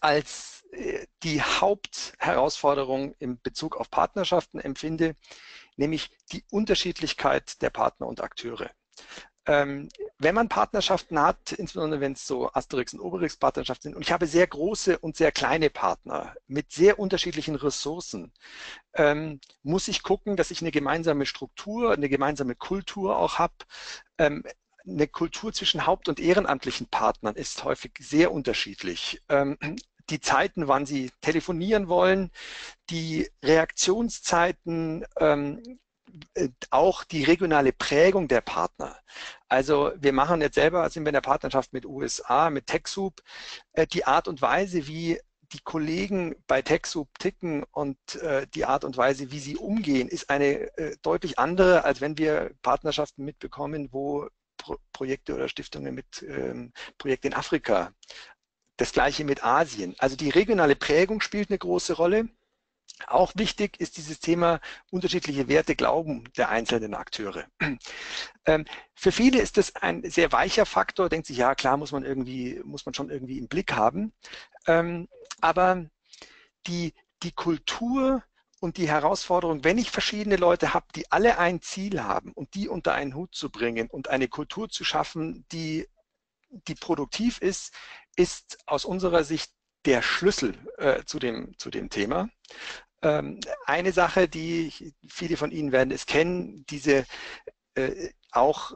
als äh, die Hauptherausforderung im Bezug auf Partnerschaften empfinde, nämlich die Unterschiedlichkeit der Partner und Akteure. Ähm, wenn man Partnerschaften hat, insbesondere wenn es so Asterix- und Obelix-Partnerschaften sind, und ich habe sehr große und sehr kleine Partner mit sehr unterschiedlichen Ressourcen, ähm, muss ich gucken, dass ich eine gemeinsame Struktur, eine gemeinsame Kultur auch habe. Ähm, eine Kultur zwischen Haupt- und ehrenamtlichen Partnern ist häufig sehr unterschiedlich. Ähm, die Zeiten, wann sie telefonieren wollen, die Reaktionszeiten, ähm, auch die regionale Prägung der Partner. Also wir machen jetzt selber, sind wir in der Partnerschaft mit U S A, mit TechSoup, die Art und Weise, wie die Kollegen bei TechSoup ticken und die Art und Weise, wie sie umgehen, ist eine deutlich andere, als wenn wir Partnerschaften mitbekommen, wo Projekte oder Stiftungen mit Projekten in Afrika. Das Gleiche mit Asien. Also die regionale Prägung spielt eine große Rolle. Auch wichtig ist dieses Thema unterschiedliche Werte, Glauben der einzelnen Akteure. Ähm, für viele ist das ein sehr weicher Faktor, denkt sich, ja klar, muss man irgendwie, muss man schon irgendwie im Blick haben. Ähm, aber die, die Kultur und die Herausforderung, wenn ich verschiedene Leute habe, die alle ein Ziel haben und die unter einen Hut zu bringen und eine Kultur zu schaffen, die, die produktiv ist, ist aus unserer Sicht der Schlüssel äh, zu, dem, zu dem Thema. Ähm, eine Sache, die ich, viele von Ihnen werden es kennen, diese äh, auch,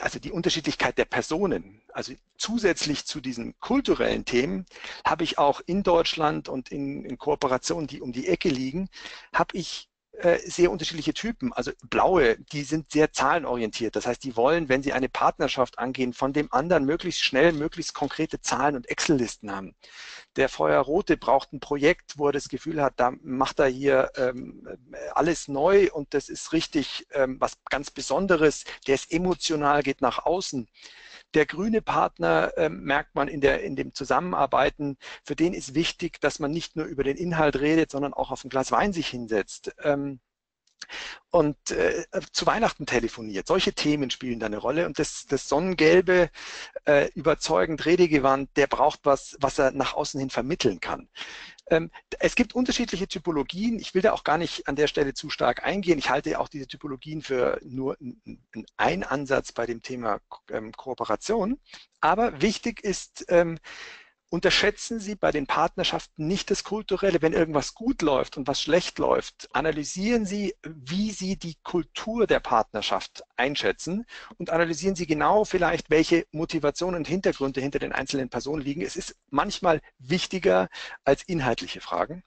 also die Unterschiedlichkeit der Personen. Also zusätzlich zu diesen kulturellen Themen habe ich auch in Deutschland und in, in Kooperationen, die um die Ecke liegen, habe ich sehr unterschiedliche Typen. Also Blaue, die sind sehr zahlenorientiert. Das heißt, die wollen, wenn sie eine Partnerschaft angehen, von dem anderen möglichst schnell, möglichst konkrete Zahlen und Excel-Listen haben. Der Feuerrote braucht ein Projekt, wo er das Gefühl hat, da macht er hier ähm, alles neu und das ist richtig ähm, was ganz Besonderes. Der ist emotional, geht nach außen. Der grüne Partner, äh, merkt man in, der, in dem Zusammenarbeiten, für den ist wichtig, dass man nicht nur über den Inhalt redet, sondern auch auf ein Glas Wein sich hinsetzt ähm, und äh, zu Weihnachten telefoniert. Solche Themen spielen da eine Rolle. Und das, das sonnengelbe, äh, überzeugend Redegewandt, der braucht was, was er nach außen hin vermitteln kann. Es gibt unterschiedliche Typologien. Ich will da auch gar nicht an der Stelle zu stark eingehen. Ich halte auch diese Typologien für nur einen Ansatz bei dem Thema Kooperation. Aber wichtig ist, unterschätzen Sie bei den Partnerschaften nicht das Kulturelle. Wenn irgendwas gut läuft und was schlecht läuft, analysieren Sie, wie Sie die Kultur der Partnerschaft einschätzen und analysieren Sie genau vielleicht, welche Motivationen und Hintergründe hinter den einzelnen Personen liegen. Es ist manchmal wichtiger als inhaltliche Fragen.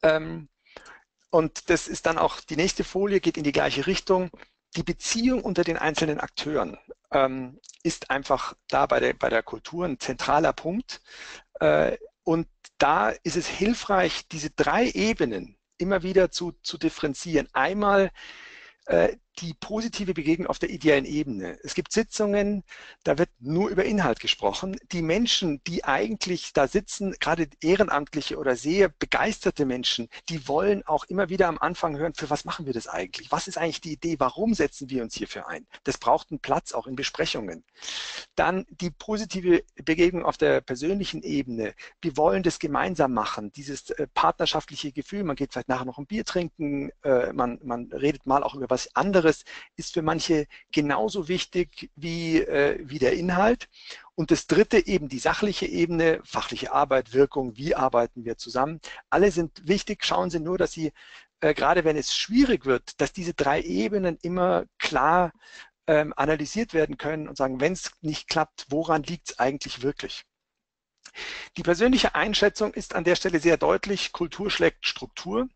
Und das ist dann auch die nächste Folie, geht in die gleiche Richtung. Die Beziehung unter den einzelnen Akteuren. ähm, ist einfach da bei der, bei der Kultur ein zentraler Punkt. Äh, und da ist es hilfreich, diese drei Ebenen immer wieder zu, zu differenzieren. Einmal äh, die positive Begegnung auf der ideellen Ebene. Es gibt Sitzungen, da wird nur über Inhalt gesprochen. Die Menschen, die eigentlich da sitzen, gerade ehrenamtliche oder sehr begeisterte Menschen, die wollen auch immer wieder am Anfang hören, für was machen wir das eigentlich? Was ist eigentlich die Idee? Warum setzen wir uns hierfür ein? Das braucht einen Platz auch in Besprechungen. Dann die positive Begegnung auf der persönlichen Ebene. Wir wollen das gemeinsam machen, dieses partnerschaftliche Gefühl. Man geht vielleicht nachher noch ein Bier trinken, man, man redet mal auch über was anderes. Ist für manche genauso wichtig wie, äh, wie der Inhalt. Und das dritte eben die sachliche Ebene, fachliche Arbeit, Wirkung, wie arbeiten wir zusammen. Alle sind wichtig, schauen Sie nur, dass Sie, äh, gerade wenn es schwierig wird, dass diese drei Ebenen immer klar ähm, analysiert werden können und sagen, wenn es nicht klappt, woran liegt es eigentlich wirklich? Die persönliche Einschätzung ist an der Stelle sehr deutlich, Kultur schlägt Struktur.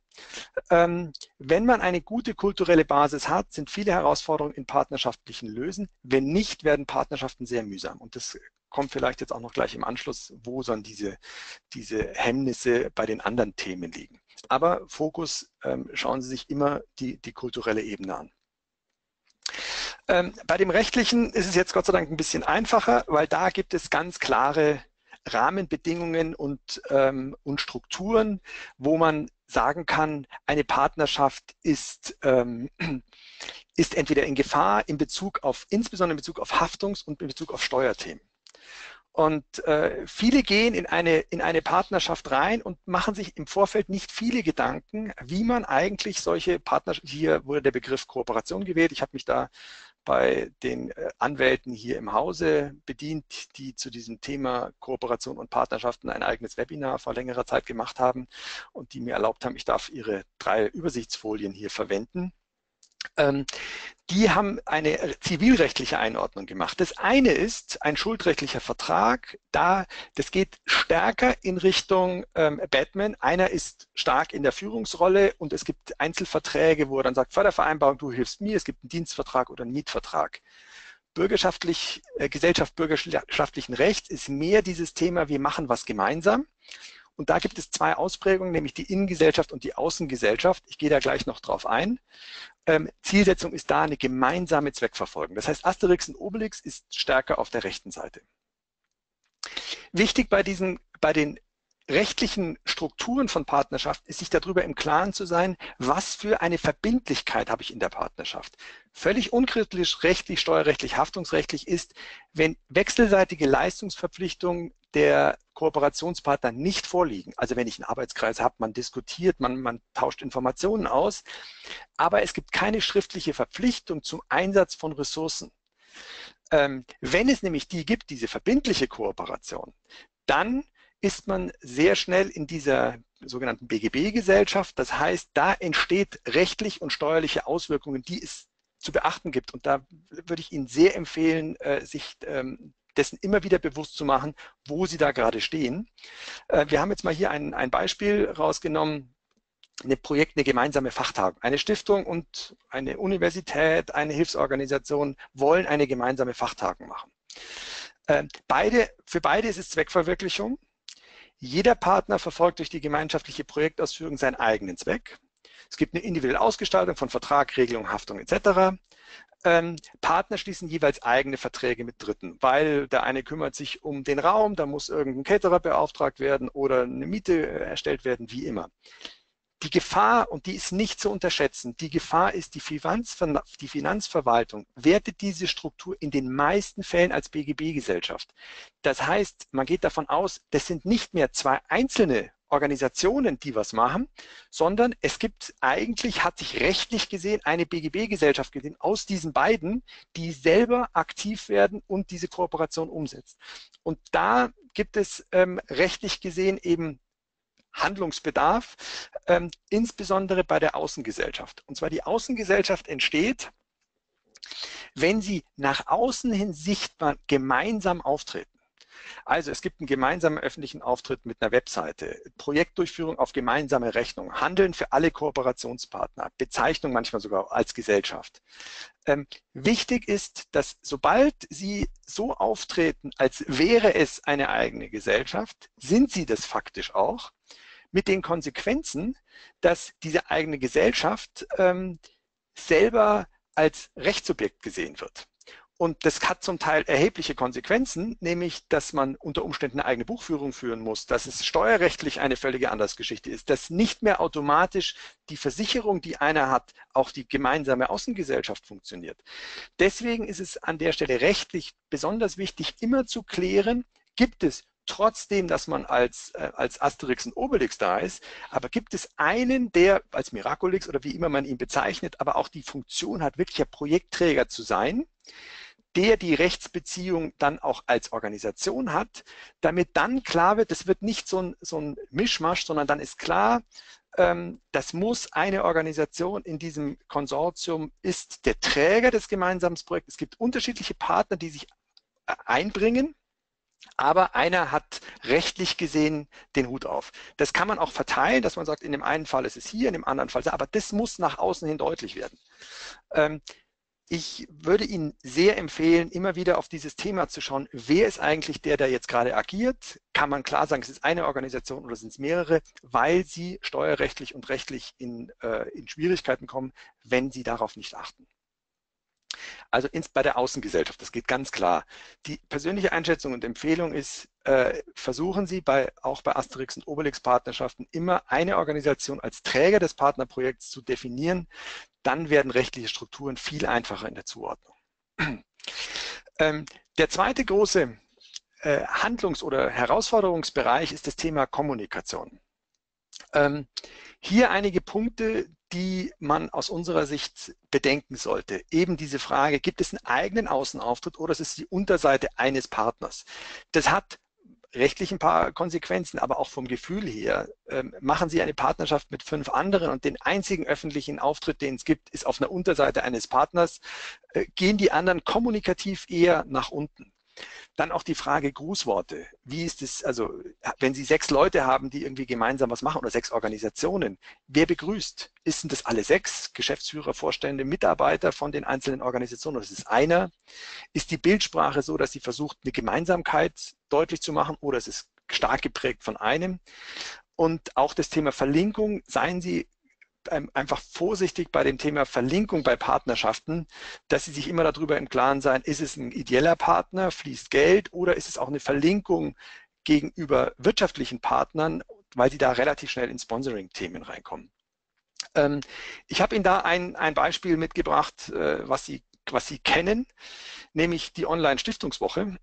Ähm, wenn man eine gute kulturelle Basis hat, sind viele Herausforderungen in partnerschaftlichen Lösen. Wenn nicht, werden Partnerschaften sehr mühsam. Und das kommt vielleicht jetzt auch noch gleich im Anschluss, wo dann diese, diese Hemmnisse bei den anderen Themen liegen. Aber Fokus, ähm, schauen Sie sich immer die, die kulturelle Ebene an. Ähm, bei dem Rechtlichen ist es jetzt Gott sei Dank ein bisschen einfacher, weil da gibt es ganz klare Rahmenbedingungen und, ähm, und Strukturen, wo man sagen kann, eine Partnerschaft ist, ähm, ist entweder in Gefahr in Bezug auf, insbesondere in Bezug auf Haftungs- und in Bezug auf Steuerthemen. Und äh, viele gehen in eine, in eine Partnerschaft rein und machen sich im Vorfeld nicht viele Gedanken, wie man eigentlich solche Partnerschaften, hier wurde der Begriff Kooperation gewählt, ich habe mich da bei den Anwälten hier im Hause bedient, die zu diesem Thema Kooperation und Partnerschaften ein eigenes Webinar vor längerer Zeit gemacht haben und die mir erlaubt haben, ich darf ihre drei Übersichtsfolien hier verwenden. Ähm, die haben eine zivilrechtliche Einordnung gemacht. Das eine ist ein schuldrechtlicher Vertrag, da das geht stärker in Richtung ähm, Batman. Einer ist stark in der Führungsrolle und es gibt Einzelverträge, wo er dann sagt, Fördervereinbarung, du hilfst mir, es gibt einen Dienstvertrag oder einen Mietvertrag. Bürgerschaftlich, äh, Gesellschaft bürgerschaftlichen Rechts ist mehr dieses Thema, wir machen was gemeinsam. Und da gibt es zwei Ausprägungen, nämlich die Innengesellschaft und die Außengesellschaft. Ich gehe da gleich noch drauf ein. Ähm, Zielsetzung ist da eine gemeinsame Zweckverfolgung. Das heißt, Asterix und Obelix ist stärker auf der rechten Seite. Wichtig bei diesen, bei den rechtlichen Strukturen von Partnerschaft ist, sich darüber im Klaren zu sein, was für eine Verbindlichkeit habe ich in der Partnerschaft. Völlig unkritisch rechtlich, steuerrechtlich, haftungsrechtlich ist, wenn wechselseitige Leistungsverpflichtungen der Kooperationspartner nicht vorliegen. Also wenn ich einen Arbeitskreis habe, man diskutiert, man, man tauscht Informationen aus, aber es gibt keine schriftliche Verpflichtung zum Einsatz von Ressourcen. Ähm, wenn es nämlich die gibt, diese verbindliche Kooperation, dann ist man sehr schnell in dieser sogenannten B G B-Gesellschaft. Das heißt, da entsteht rechtlich und steuerliche Auswirkungen, die es zu beachten gibt. Und da würde ich Ihnen sehr empfehlen, sich dessen immer wieder bewusst zu machen, wo Sie da gerade stehen. Wir haben jetzt mal hier ein, ein Beispiel rausgenommen. Eine Projekt, eine gemeinsame Fachtagung. Eine Stiftung und eine Universität, eine Hilfsorganisation wollen eine gemeinsame Fachtagung machen. Beide, für beide ist es Zweckverwirklichung. Jeder Partner verfolgt durch die gemeinschaftliche Projektausführung seinen eigenen Zweck. Es gibt eine individuelle Ausgestaltung von Vertrag, Regelung, Haftung et cetera. Ähm, Partner schließen jeweils eigene Verträge mit Dritten, weil der eine kümmert sich um den Raum, da muss irgendein Caterer beauftragt werden oder eine Miete erstellt werden, wie immer. Die Gefahr, und die ist nicht zu unterschätzen, die Gefahr ist, die Finanzver- die Finanzverwaltung wertet diese Struktur in den meisten Fällen als B G B-Gesellschaft. Das heißt, man geht davon aus, das sind nicht mehr zwei einzelne Organisationen, die was machen, sondern es gibt eigentlich, hat sich rechtlich gesehen, eine B G B-Gesellschaft gesehen aus diesen beiden, die selber aktiv werden und diese Kooperation umsetzt. Und da gibt es ähm, rechtlich gesehen eben Handlungsbedarf, ähm, insbesondere bei der Außengesellschaft. Und zwar die Außengesellschaft entsteht, wenn Sie nach außen hin sichtbar gemeinsam auftreten. Also es gibt einen gemeinsamen öffentlichen Auftritt mit einer Webseite, Projektdurchführung auf gemeinsame Rechnung, Handeln für alle Kooperationspartner, Bezeichnung manchmal sogar als Gesellschaft. Ähm, wichtig ist, dass sobald Sie so auftreten, als wäre es eine eigene Gesellschaft, sind Sie das faktisch auch, mit den Konsequenzen, dass diese eigene Gesellschaft ähm, selber als Rechtssubjekt gesehen wird. Und das hat zum Teil erhebliche Konsequenzen, nämlich, dass man unter Umständen eine eigene Buchführung führen muss, dass es steuerrechtlich eine völlige Andersgeschichte ist, dass nicht mehr automatisch die Versicherung, die einer hat, auch die gemeinsame Außengesellschaft funktioniert. Deswegen ist es an der Stelle rechtlich besonders wichtig, immer zu klären, gibt es trotzdem, dass man als, äh, als Asterix und Obelix da ist, aber gibt es einen, der als Miraculix oder wie immer man ihn bezeichnet, aber auch die Funktion hat, wirklicher Projektträger zu sein, der die Rechtsbeziehung dann auch als Organisation hat, damit dann klar wird, das wird nicht so ein, so ein Mischmasch, sondern dann ist klar, ähm, das muss eine Organisation in diesem Konsortium, ist der Träger des gemeinsamen Projekts. Es gibt unterschiedliche Partner, die sich einbringen, aber einer hat rechtlich gesehen den Hut auf. Das kann man auch verteilen, dass man sagt, in dem einen Fall ist es hier, in dem anderen Fall, aber das muss nach außen hin deutlich werden. Ähm, ich würde Ihnen sehr empfehlen, immer wieder auf dieses Thema zu schauen, wer ist eigentlich der, der jetzt gerade agiert? Kann man klar sagen, es ist eine Organisation oder sind es mehrere, weil Sie steuerrechtlich und rechtlich in, äh, in Schwierigkeiten kommen, wenn Sie darauf nicht achten. Also ins, bei der Außengesellschaft, das geht ganz klar. Die persönliche Einschätzung und Empfehlung ist, äh, versuchen Sie bei, auch bei Asterix und Obelix-Partnerschaften immer eine Organisation als Träger des Partnerprojekts zu definieren, dann werden rechtliche Strukturen viel einfacher in der Zuordnung. Ähm, der zweite große äh, Handlungs- oder Herausforderungsbereich ist das Thema Kommunikation. Ähm, hier einige Punkte, die man aus unserer Sicht bedenken sollte. Eben diese Frage, gibt es einen eigenen Außenauftritt oder ist es die Unterseite eines Partners? Das hat rechtlich ein paar Konsequenzen, aber auch vom Gefühl her. Ähm, machen Sie eine Partnerschaft mit fünf anderen und den einzigen öffentlichen Auftritt, den es gibt, ist auf einer Unterseite eines Partners, äh, gehen die anderen kommunikativ eher nach unten. Dann auch die Frage Grußworte. Wie ist es, also wenn Sie sechs Leute haben, die irgendwie gemeinsam was machen oder sechs Organisationen, wer begrüßt? Ist denn das alle sechs? Geschäftsführer, Vorstände, Mitarbeiter von den einzelnen Organisationen oder ist es einer? Ist die Bildsprache so, dass sie versucht, eine Gemeinsamkeit deutlich zu machen oder ist es stark geprägt von einem? Und auch das Thema Verlinkung, seien Sie einfach vorsichtig bei dem Thema Verlinkung bei Partnerschaften, dass Sie sich immer darüber im Klaren sein, ist es ein ideeller Partner, fließt Geld oder ist es auch eine Verlinkung gegenüber wirtschaftlichen Partnern, weil Sie da relativ schnell in Sponsoring-Themen reinkommen. Ähm, ich habe Ihnen da ein, ein Beispiel mitgebracht, äh, was Sie, was Sie kennen, nämlich die Online-Stiftungswoche,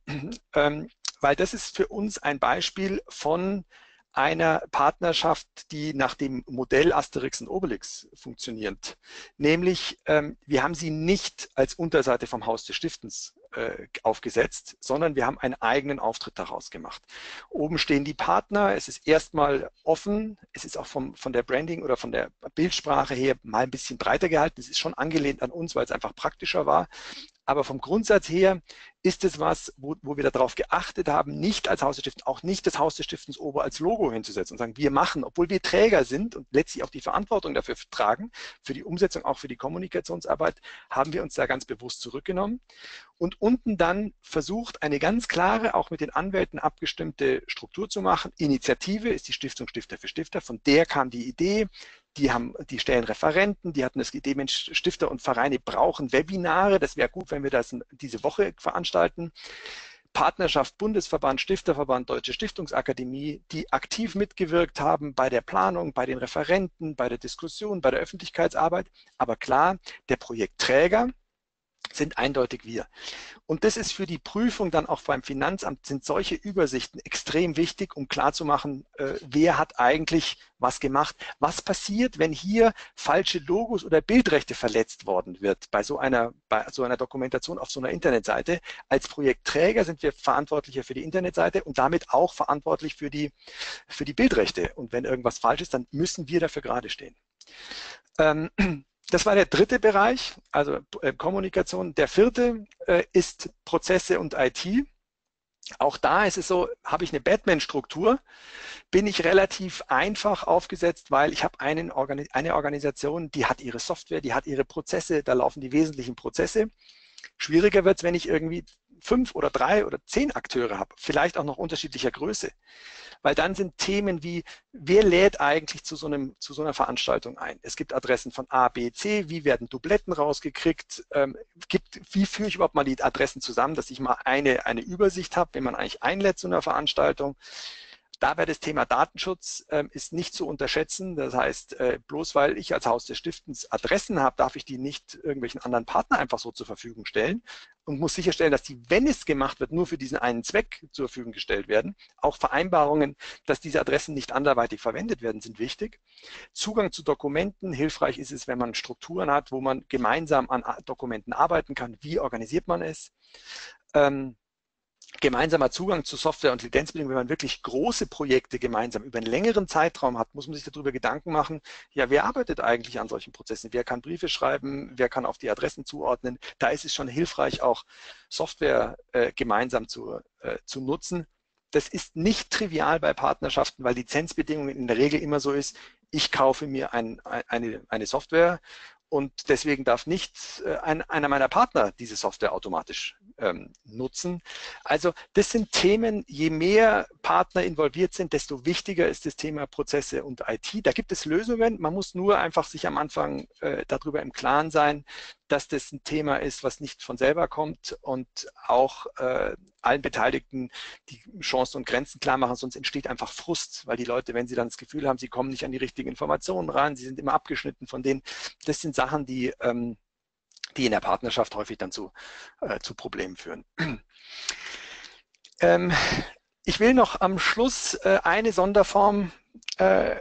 ähm, weil das ist für uns ein Beispiel von einer Partnerschaft, die nach dem Modell Asterix und Obelix funktioniert. Nämlich, ähm, wir haben sie nicht als Unterseite vom Haus des Stiftens äh, aufgesetzt, sondern wir haben einen eigenen Auftritt daraus gemacht. Oben stehen die Partner, es ist erstmal offen, es ist auch vom, von der Branding oder von der Bildsprache her mal ein bisschen breiter gehalten, es ist schon angelehnt an uns, weil es einfach praktischer war. Aber vom Grundsatz her ist es was, wo, wo wir darauf geachtet haben, nicht als Haus des Stiftens, auch nicht das Haus des Stiftens oben als Logo hinzusetzen und sagen, wir machen, obwohl wir Träger sind und letztlich auch die Verantwortung dafür tragen, für die Umsetzung, auch für die Kommunikationsarbeit, haben wir uns da ganz bewusst zurückgenommen und unten dann versucht, eine ganz klare, auch mit den Anwälten abgestimmte Struktur zu machen. Initiative ist die Stiftung Stifter für Stifter, von der kam die Idee. Die, haben, die stellen Referenten, die hatten das Idee, Mensch, Stifter und Vereine brauchen Webinare, das wäre gut, wenn wir das diese Woche veranstalten. Partnerschaft Bundesverband, Stifterverband, Deutsche Stiftungsakademie, die aktiv mitgewirkt haben bei der Planung, bei den Referenten, bei der Diskussion, bei der Öffentlichkeitsarbeit. Aber klar, der Projektträger sind eindeutig wir. Und das ist für die Prüfung dann auch beim Finanzamt, sind solche Übersichten extrem wichtig, um klarzumachen, äh, wer hat eigentlich was gemacht. Was passiert, wenn hier falsche Logos oder Bildrechte verletzt worden wird bei so einer, bei so einer Dokumentation auf so einer Internetseite? Als Projektträger sind wir verantwortlicher für die Internetseite und damit auch verantwortlich für die, für die Bildrechte. Und wenn irgendwas falsch ist, dann müssen wir dafür gerade stehen. Ähm, Das war der dritte Bereich, also Kommunikation. Der vierte äh, ist Prozesse und I T. Auch da ist es so, habe ich eine Batman-Struktur, bin ich relativ einfach aufgesetzt, weil ich habe einen Organi- eine Organisation, die hat ihre Software, die hat ihre Prozesse, da laufen die wesentlichen Prozesse. Schwieriger wird es, wenn ich irgendwie fünf oder drei oder zehn Akteure habe, vielleicht auch noch unterschiedlicher Größe, weil dann sind Themen wie, wer lädt eigentlich zu so einem, zu so einer Veranstaltung ein? Es gibt Adressen von A, B, C, wie werden Dubletten rausgekriegt, ähm, gibt, wie führe ich überhaupt mal die Adressen zusammen, dass ich mal eine, eine Übersicht habe, wenn man eigentlich einlädt zu einer Veranstaltung. Dabei das Thema Datenschutz ähm, ist nicht zu unterschätzen. Das heißt, äh, bloß weil ich als Haus des Stiftens Adressen habe, darf ich die nicht irgendwelchen anderen Partnern einfach so zur Verfügung stellen und muss sicherstellen, dass die, wenn es gemacht wird, nur für diesen einen Zweck zur Verfügung gestellt werden. Auch Vereinbarungen, dass diese Adressen nicht anderweitig verwendet werden, sind wichtig. Zugang zu Dokumenten. Hilfreich ist es, wenn man Strukturen hat, wo man gemeinsam an Dokumenten arbeiten kann. Wie organisiert man es? Ähm, Gemeinsamer Zugang zu Software und Lizenzbedingungen, wenn man wirklich große Projekte gemeinsam über einen längeren Zeitraum hat, muss man sich darüber Gedanken machen, ja, wer arbeitet eigentlich an solchen Prozessen? Wer kann Briefe schreiben? Wer kann auf die Adressen zuordnen? Da ist es schon hilfreich, auch Software äh, gemeinsam zu, äh, zu nutzen. Das ist nicht trivial bei Partnerschaften, weil Lizenzbedingungen in der Regel immer so ist, ich kaufe mir ein, eine, eine Software und deswegen darf nicht äh, ein, einer meiner Partner diese Software automatisch ähm, nutzen. Also das sind Themen, je mehr Partner involviert sind, desto wichtiger ist das Thema Prozesse und I T. Da gibt es Lösungen, man muss nur einfach sich am Anfang äh, darüber im Klaren sein, dass das ein Thema ist, was nicht von selber kommt und auch äh, allen Beteiligten die Chancen und Grenzen klar machen, sonst entsteht einfach Frust, weil die Leute, wenn sie dann das Gefühl haben, sie kommen nicht an die richtigen Informationen ran, sie sind immer abgeschnitten von denen, das sind Sachen, die, ähm, die in der Partnerschaft häufig dann zu, äh, zu Problemen führen. ähm, ich will noch am Schluss äh, eine Sonderform äh,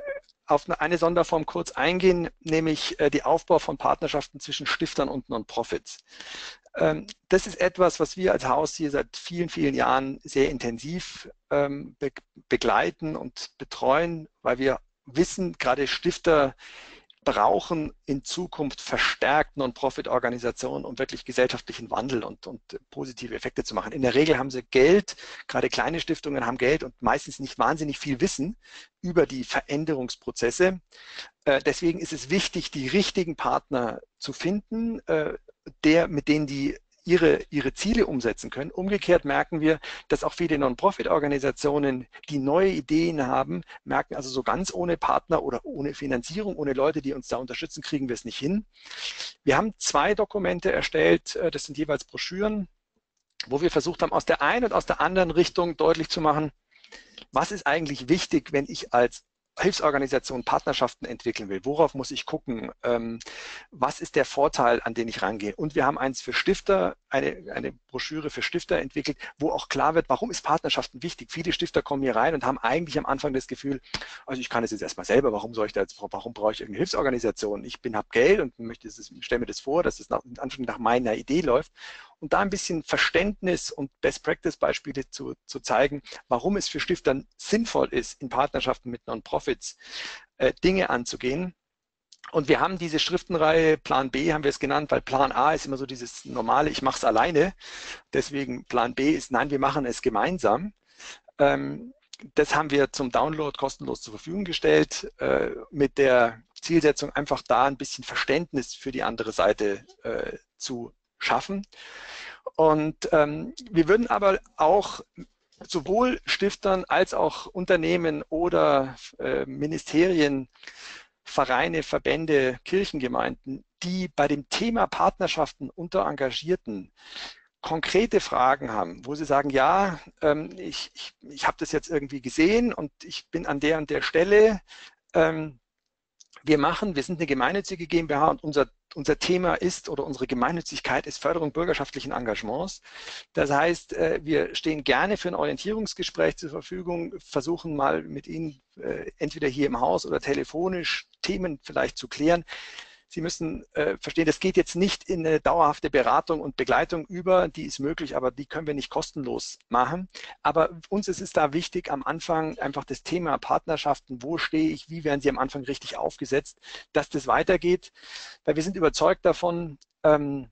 auf eine, eine Sonderform kurz eingehen, nämlich äh, die Aufbau von Partnerschaften zwischen Stiftern und Non-Profits. Ähm, das ist etwas, was wir als Haus hier seit vielen, vielen Jahren sehr intensiv ähm, be begleiten und betreuen, weil wir wissen, gerade Stifter brauchen in Zukunft verstärkt Non-Profit-Organisationen, um wirklich gesellschaftlichen Wandel und, und positive Effekte zu machen. In der Regel haben sie Geld, gerade kleine Stiftungen haben Geld und meistens nicht wahnsinnig viel Wissen über die Veränderungsprozesse. Äh, deswegen ist es wichtig, die richtigen Partner zu finden, äh, der, mit denen die Ihre, ihre Ziele umsetzen können. Umgekehrt merken wir, dass auch viele Non-Profit-Organisationen, die neue Ideen haben, merken, also so ganz ohne Partner oder ohne Finanzierung, ohne Leute, die uns da unterstützen, kriegen wir es nicht hin. Wir haben zwei Dokumente erstellt, das sind jeweils Broschüren, wo wir versucht haben, aus der einen und aus der anderen Richtung deutlich zu machen, was ist eigentlich wichtig, wenn ich als Hilfsorganisationen Partnerschaften entwickeln will. Worauf muss ich gucken? Ähm, was ist der Vorteil, an den ich rangehe? Und wir haben eins für Stifter, eine, eine Broschüre für Stifter entwickelt, wo auch klar wird, warum ist Partnerschaften wichtig? Viele Stifter kommen hier rein und haben eigentlich am Anfang das Gefühl, also ich kann es jetzt erstmal selber, warum soll ich da jetzt, warum brauche ich irgendeine Hilfsorganisation? Ich bin, habe Geld und möchte, stelle mir das vor, dass es nach, nach meiner Idee läuft. Und da ein bisschen Verständnis und Best-Practice-Beispiele zu, zu zeigen, warum es für Stifter sinnvoll ist, in Partnerschaften mit Non-Profits äh, Dinge anzugehen. Und wir haben diese Schriftenreihe, Plan B haben wir es genannt, weil Plan A ist immer so dieses normale, ich mache es alleine. Deswegen Plan B ist, nein, wir machen es gemeinsam. Ähm, das haben wir zum Download kostenlos zur Verfügung gestellt, äh, mit der Zielsetzung, einfach da ein bisschen Verständnis für die andere Seite äh, zu schaffen. Und ähm, wir würden aber auch sowohl Stiftern als auch Unternehmen oder äh, Ministerien, Vereine, Verbände, Kirchengemeinden, die bei dem Thema Partnerschaften unter Engagierten konkrete Fragen haben, wo sie sagen, ja, ähm, ich, ich, ich habe das jetzt irgendwie gesehen und ich bin an der und der Stelle, ähm, wir machen, wir sind eine gemeinnützige GmbH und unser, unser Thema ist oder unsere Gemeinnützigkeit ist Förderung bürgerschaftlichen Engagements. Das heißt, wir stehen gerne für ein Orientierungsgespräch zur Verfügung, versuchen mal mit Ihnen entweder hier im Haus oder telefonisch Themen vielleicht zu klären. Sie müssen äh, verstehen, das geht jetzt nicht in eine dauerhafte Beratung und Begleitung über, die ist möglich, aber die können wir nicht kostenlos machen. Aber uns ist es da wichtig, am Anfang einfach das Thema Partnerschaften, wo stehe ich, wie werden sie am Anfang richtig aufgesetzt, dass das weitergeht, weil wir sind überzeugt davon, ähm,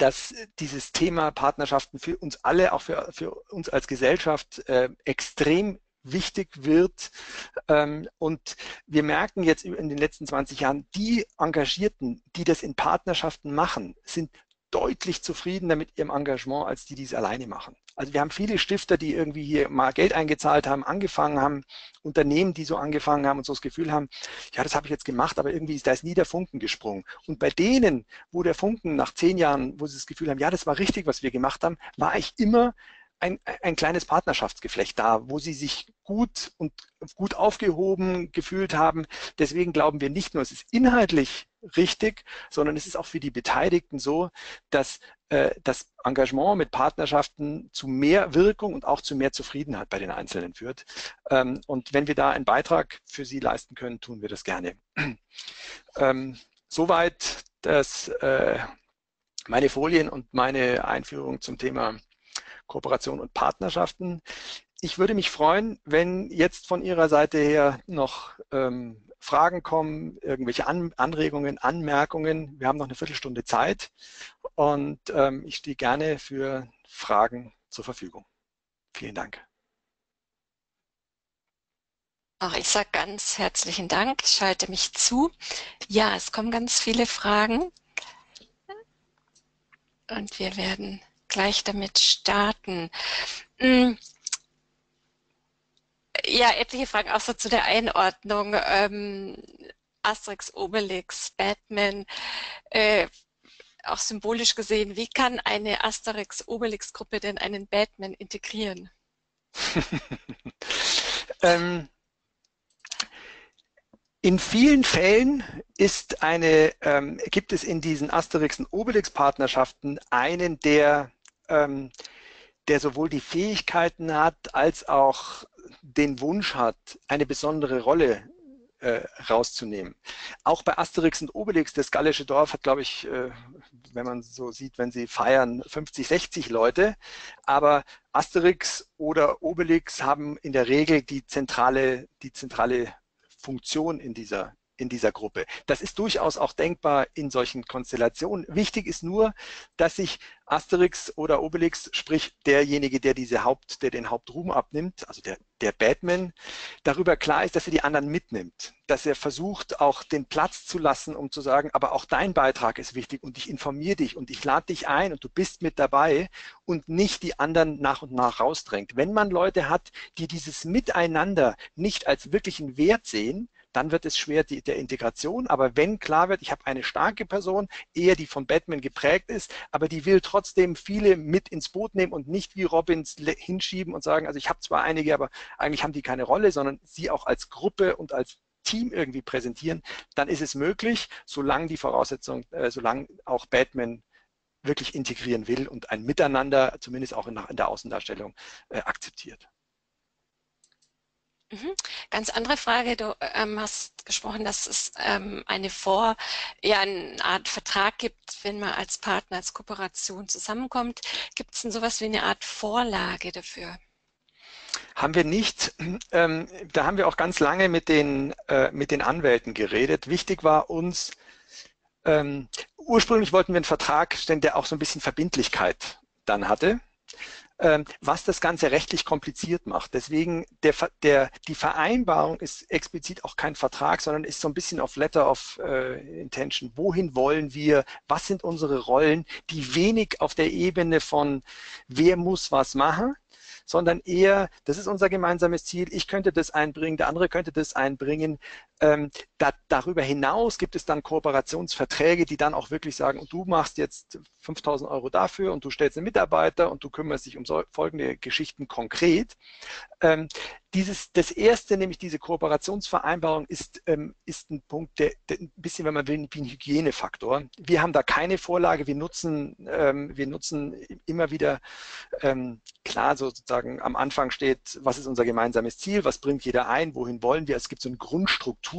dass dieses Thema Partnerschaften für uns alle, auch für, für uns als Gesellschaft, äh, extrem wichtig wird. Ähm, und wir merken jetzt in den letzten zwanzig Jahren, die Engagierten, die das in Partnerschaften machen, sind deutlich zufriedener mit ihrem Engagement, als die, die es alleine machen. Also wir haben viele Stifter, die irgendwie hier mal Geld eingezahlt haben, angefangen haben, Unternehmen, die so angefangen haben und so das Gefühl haben, ja, das habe ich jetzt gemacht, aber irgendwie ist da ist nie der Funken gesprungen. Und bei denen, wo der Funken nach zehn Jahren, wo sie das Gefühl haben, ja, das war richtig, was wir gemacht haben, war ich immer ein, ein kleines Partnerschaftsgeflecht da, wo sie sich gut und gut aufgehoben gefühlt haben. Deswegen glauben wir nicht nur, es ist inhaltlich richtig, sondern es ist auch für die Beteiligten so, dass äh, das Engagement mit Partnerschaften zu mehr Wirkung und auch zu mehr Zufriedenheit bei den Einzelnen führt. Ähm, und wenn wir da einen Beitrag für sie leisten können, tun wir das gerne. ähm, soweit das, äh, meine Folien und meine Einführung zum Thema Kooperation und Partnerschaften. Ich würde mich freuen, wenn jetzt von Ihrer Seite her noch ähm, Fragen kommen, irgendwelche An Anregungen, Anmerkungen. Wir haben noch eine Viertelstunde Zeit und ähm, ich stehe gerne für Fragen zur Verfügung. Vielen Dank. Auch ich sage ganz herzlichen Dank. Ich schalte mich zu. Ja, es kommen ganz viele Fragen und wir werden gleich damit starten. Ja, etliche Fragen auch so zu der Einordnung. Ähm, Asterix, Obelix, Batman, äh, auch symbolisch gesehen, wie kann eine Asterix-Obelix-Gruppe denn einen Batman integrieren? ähm, in vielen Fällen ist eine, ähm, gibt es in diesen Asterix- und Obelix-Partnerschaften einen, der der sowohl die Fähigkeiten hat, als auch den Wunsch hat, eine besondere Rolle äh, rauszunehmen. Auch bei Asterix und Obelix, das gallische Dorf hat, glaube ich, äh, wenn man so sieht, wenn sie feiern, fünfzig, sechzig Leute, aber Asterix oder Obelix haben in der Regel die zentrale, die zentrale Funktion in dieser in dieser Gruppe. Das ist durchaus auch denkbar in solchen Konstellationen. Wichtig ist nur, dass sich Asterix oder Obelix, sprich derjenige, der diese Haupt, der den Hauptruhm abnimmt, also der, der Batman, darüber klar ist, dass er die anderen mitnimmt, dass er versucht, auch den Platz zu lassen, um zu sagen, aber auch dein Beitrag ist wichtig und ich informiere dich und ich lade dich ein und du bist mit dabei und nicht die anderen nach und nach rausdrängt. Wenn man Leute hat, die dieses Miteinander nicht als wirklichen Wert sehen, dann wird es schwer die, der Integration. Aber wenn klar wird, ich habe eine starke Person, eher die von Batman geprägt ist, aber die will trotzdem viele mit ins Boot nehmen und nicht wie Robins hinschieben und sagen, also ich habe zwar einige, aber eigentlich haben die keine Rolle, sondern sie auch als Gruppe und als Team irgendwie präsentieren, dann ist es möglich, solange die Voraussetzung, äh, solange auch Batman wirklich integrieren will und ein Miteinander, zumindest auch in, in der Außendarstellung, äh, akzeptiert. Ganz andere Frage, du ähm, hast gesprochen, dass es ähm, eine Vor-, ja, eine Art Vertrag gibt, wenn man als Partner, als Kooperation zusammenkommt. Gibt es denn sowas wie eine Art Vorlage dafür? Haben wir nicht. Ähm, da haben wir auch ganz lange mit den, äh, mit den Anwälten geredet. Wichtig war uns, ähm, ursprünglich wollten wir einen Vertrag stellen, der auch so ein bisschen Verbindlichkeit dann hatte, was das Ganze rechtlich kompliziert macht. Deswegen, der, der, die Vereinbarung ist explizit auch kein Vertrag, sondern ist so ein bisschen auf Letter of äh, Intention. Wohin wollen wir? Was sind unsere Rollen, die wenig auf der Ebene von wer muss was machen, sondern eher, das ist unser gemeinsames Ziel, ich könnte das einbringen, der andere könnte das einbringen. Ähm, da, darüber hinaus gibt es dann Kooperationsverträge, die dann auch wirklich sagen, und du machst jetzt fünftausend Euro dafür und du stellst einen Mitarbeiter und du kümmerst dich um so, folgende Geschichten konkret. Ähm, dieses, das erste, nämlich diese Kooperationsvereinbarung, ist, ähm, ist ein Punkt, der, der ein bisschen, wenn man will, wie ein Hygienefaktor. Wir haben da keine Vorlage, wir nutzen, ähm, wir nutzen immer wieder, ähm, klar sozusagen am Anfang steht, was ist unser gemeinsames Ziel, was bringt jeder ein, wohin wollen wir, es gibt so eine Grundstruktur.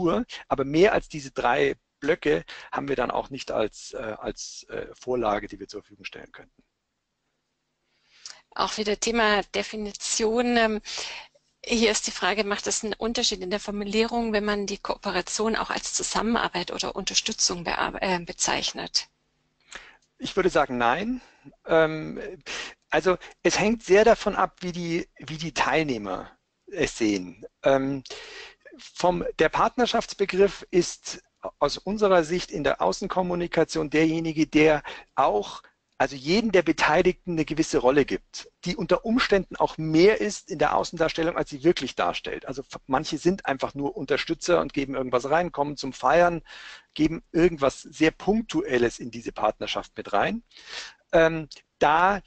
Aber mehr als diese drei Blöcke haben wir dann auch nicht als, äh, als äh, Vorlage, die wir zur Verfügung stellen könnten. Auch wieder Thema Definition. Ähm, hier ist die Frage, macht es einen Unterschied in der Formulierung, wenn man die Kooperation auch als Zusammenarbeit oder Unterstützung be- äh, bezeichnet? Ich würde sagen, nein. Ähm, also es hängt sehr davon ab, wie die, wie die Teilnehmer es sehen. Ähm, vom, der Partnerschaftsbegriff ist aus unserer Sicht in der Außenkommunikation derjenige, der auch, also jeden der Beteiligten eine gewisse Rolle gibt, die unter Umständen auch mehr ist in der Außendarstellung, als sie wirklich darstellt. Also manche sind einfach nur Unterstützer und geben irgendwas rein, kommen zum Feiern, geben irgendwas sehr Punktuelles in diese Partnerschaft mit rein. Ähm, da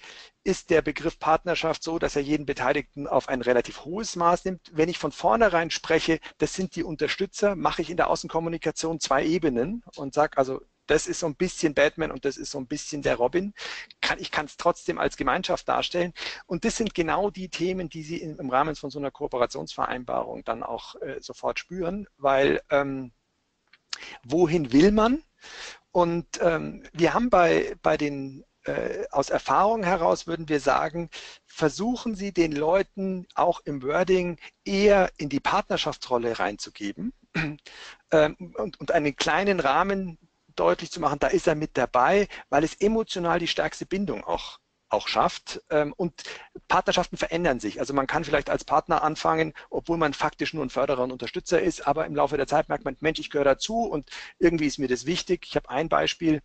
ist der Begriff Partnerschaft so, dass er jeden Beteiligten auf ein relativ hohes Maß nimmt. Wenn ich von vornherein spreche, das sind die Unterstützer, mache ich in der Außenkommunikation zwei Ebenen und sage also, das ist so ein bisschen Batman und das ist so ein bisschen der Robin. Kann, ich kann es trotzdem als Gemeinschaft darstellen. Und das sind genau die Themen, die Sie im, im Rahmen von so einer Kooperationsvereinbarung dann auch äh, sofort spüren, weil ähm, wohin will man? Und ähm, wir haben bei, bei den, äh, aus Erfahrung heraus würden wir sagen, versuchen Sie den Leuten auch im Wording eher in die Partnerschaftsrolle reinzugeben ähm, und, und einen kleinen Rahmen deutlich zu machen, da ist er mit dabei, weil es emotional die stärkste Bindung auch, auch schafft. Und Partnerschaften verändern sich. Also man kann vielleicht als Partner anfangen, obwohl man faktisch nur ein Förderer und Unterstützer ist, aber im Laufe der Zeit merkt man, Mensch, ich gehöre dazu und irgendwie ist mir das wichtig. Ich habe ein Beispiel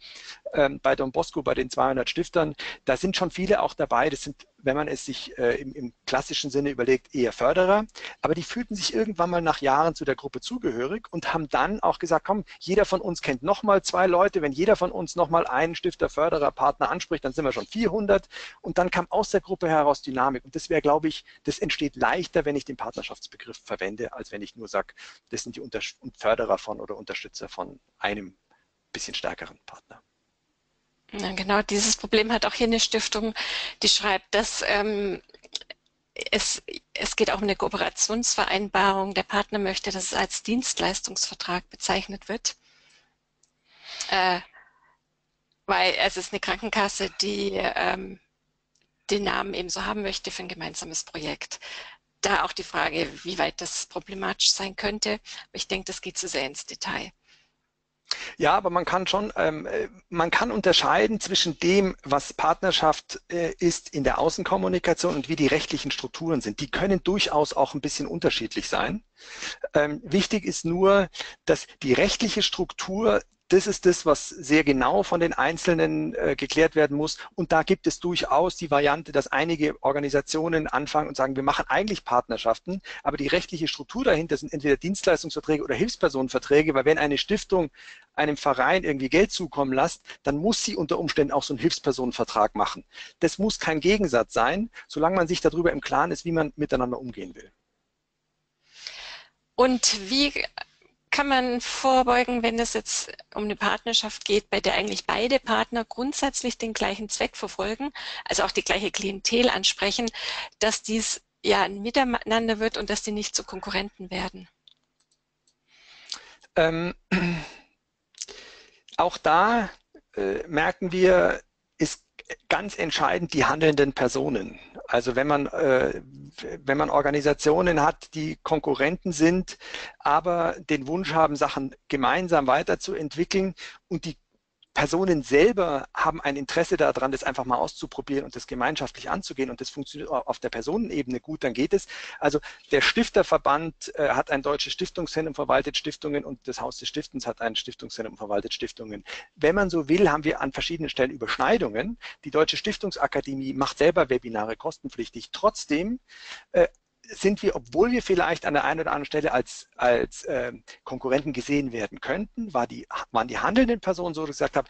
bei Don Bosco, bei den zweihundert Stiftern. Da sind schon viele auch dabei. Das sind, wenn man es sich äh, im, im klassischen Sinne überlegt, eher Förderer, aber die fühlten sich irgendwann mal nach Jahren zu der Gruppe zugehörig und haben dann auch gesagt, komm, jeder von uns kennt nochmal zwei Leute, wenn jeder von uns nochmal einen Stifter, Förderer, Partner anspricht, dann sind wir schon vierhundert und dann kam aus der Gruppe heraus Dynamik und das wäre, glaube ich, das entsteht leichter, wenn ich den Partnerschaftsbegriff verwende, als wenn ich nur sage, das sind die Unter- und Förderer von oder Unterstützer von einem bisschen stärkeren Partner. Ja, genau, dieses Problem hat auch hier eine Stiftung, die schreibt, dass ähm, es, es geht auch um eine Kooperationsvereinbarung. Der Partner möchte, dass es als Dienstleistungsvertrag bezeichnet wird, äh, weil es ist eine Krankenkasse, die ähm, den Namen ebenso haben möchte für ein gemeinsames Projekt. Da auch die Frage, wie weit das problematisch sein könnte. Aber ich denke, das geht zu sehr ins Detail. Ja, aber man kann schon, ähm, man kann unterscheiden zwischen dem, was Partnerschaft äh, ist in der Außenkommunikation und wie die rechtlichen Strukturen sind. Die können durchaus auch ein bisschen unterschiedlich sein. Ähm, wichtig ist nur, dass die rechtliche Struktur, das ist das, was sehr genau von den Einzelnen äh, geklärt werden muss. Und da gibt es durchaus die Variante, dass einige Organisationen anfangen und sagen, wir machen eigentlich Partnerschaften, aber die rechtliche Struktur dahinter sind entweder Dienstleistungsverträge oder Hilfspersonenverträge, weil wenn eine Stiftung einem Verein irgendwie Geld zukommen lässt, dann muss sie unter Umständen auch so einen Hilfspersonenvertrag machen. Das muss kein Gegensatz sein, solange man sich darüber im Klaren ist, wie man miteinander umgehen will. Und wie kann man vorbeugen, wenn es jetzt um eine Partnerschaft geht, bei der eigentlich beide Partner grundsätzlich den gleichen Zweck verfolgen, also auch die gleiche Klientel ansprechen, dass dies ja ein Miteinander wird und dass die nicht zu Konkurrenten werden? Ähm, auch da äh, merken wir, ist ganz entscheidend die handelnden Personen. Also wenn man, äh, wenn man Organisationen hat, die Konkurrenten sind, aber den Wunsch haben, Sachen gemeinsam weiterzuentwickeln und die Personen selber haben ein Interesse daran, das einfach mal auszuprobieren und das gemeinschaftlich anzugehen und das funktioniert auf der Personenebene gut, dann geht es. Also der Stifterverband äh, hat ein deutsches Stiftungszentrum, verwaltet Stiftungen und das Haus des Stiftens hat ein Stiftungszentrum, verwaltet Stiftungen. Wenn man so will, haben wir an verschiedenen Stellen Überschneidungen. Die Deutsche Stiftungsakademie macht selber Webinare kostenpflichtig. Trotzdem äh, sind wir, obwohl wir vielleicht an der einen oder anderen Stelle als, als äh, Konkurrenten gesehen werden könnten, war die, waren die handelnden Personen so, dass ich gesagt habe,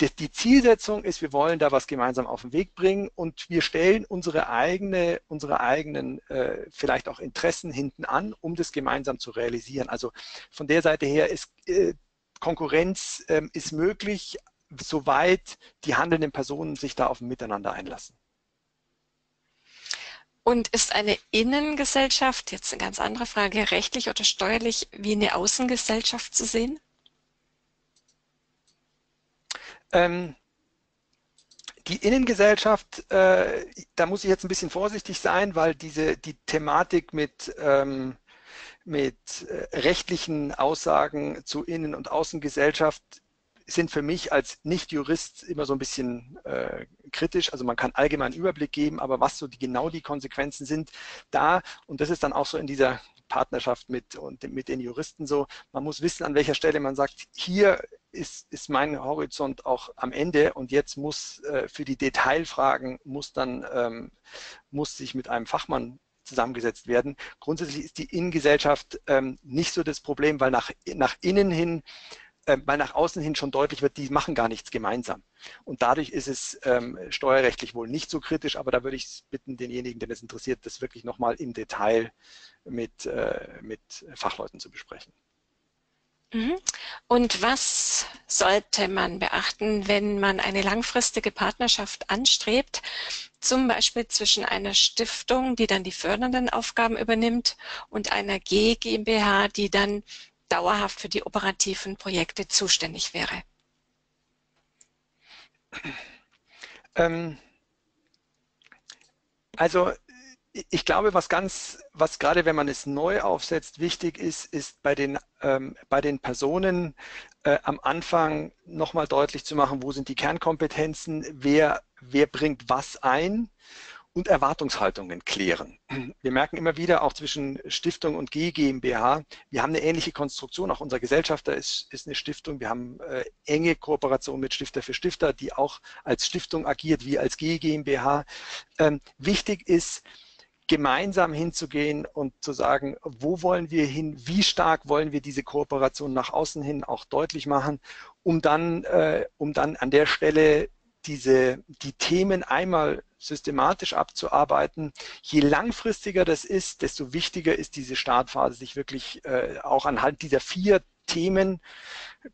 die, die Zielsetzung ist, wir wollen da was gemeinsam auf den Weg bringen und wir stellen unsere, eigene, unsere eigenen äh, vielleicht auch Interessen hinten an, um das gemeinsam zu realisieren. Also von der Seite her ist äh, Konkurrenz äh, ist möglich, soweit die handelnden Personen sich da auf ein Miteinander einlassen. Und ist eine Innengesellschaft, jetzt eine ganz andere Frage, rechtlich oder steuerlich wie eine Außengesellschaft zu sehen? Ähm, die Innengesellschaft, äh, da muss ich jetzt ein bisschen vorsichtig sein, weil diese die Thematik mit, ähm, mit rechtlichen Aussagen zu Innen- und Außengesellschaft sind für mich als Nicht-Jurist immer so ein bisschen äh, kritisch. Also man kann allgemein einen Überblick geben, aber was so die, genau die Konsequenzen sind da, und das ist dann auch so in dieser Partnerschaft mit, und mit den Juristen so, man muss wissen, an welcher Stelle man sagt, hier ist, ist mein Horizont auch am Ende, und jetzt muss äh, für die Detailfragen, muss dann ähm, muss sich mit einem Fachmann zusammengesetzt werden. Grundsätzlich ist die Innengesellschaft ähm, nicht so das Problem, weil nach, nach innen hin, äh, weil nach außen hin schon deutlich wird, die machen gar nichts gemeinsam. Und dadurch ist es ähm, steuerrechtlich wohl nicht so kritisch, aber da würde ich bitten, denjenigen, den es interessiert, das wirklich nochmal im Detail mit, äh, mit Fachleuten zu besprechen. Und was sollte man beachten, wenn man eine langfristige Partnerschaft anstrebt, zum Beispiel zwischen einer Stiftung, die dann die fördernden Aufgaben übernimmt, und einer G GmbH, die dann dauerhaft für die operativen Projekte zuständig wäre? Ähm, also ich glaube, was ganz, was gerade, wenn man es neu aufsetzt, wichtig ist, ist bei den, ähm, bei den Personen äh, am Anfang nochmal deutlich zu machen, wo sind die Kernkompetenzen, wer, wer bringt was ein, und Erwartungshaltungen klären. Wir merken immer wieder, auch zwischen Stiftung und G GmbH, wir haben eine ähnliche Konstruktion, auch unser Gesellschafter ist, ist eine Stiftung, wir haben äh, enge Kooperation mit Stifter für Stifter, die auch als Stiftung agiert, wie als G GmbH. Ähm, wichtig ist, gemeinsam hinzugehen und zu sagen, wo wollen wir hin, wie stark wollen wir diese Kooperation nach außen hin auch deutlich machen, um dann, äh, um dann an der Stelle diese, die Themen einmal systematisch abzuarbeiten. Je langfristiger das ist, desto wichtiger ist diese Startphase, sich wirklich äh, auch anhand dieser vier Themen,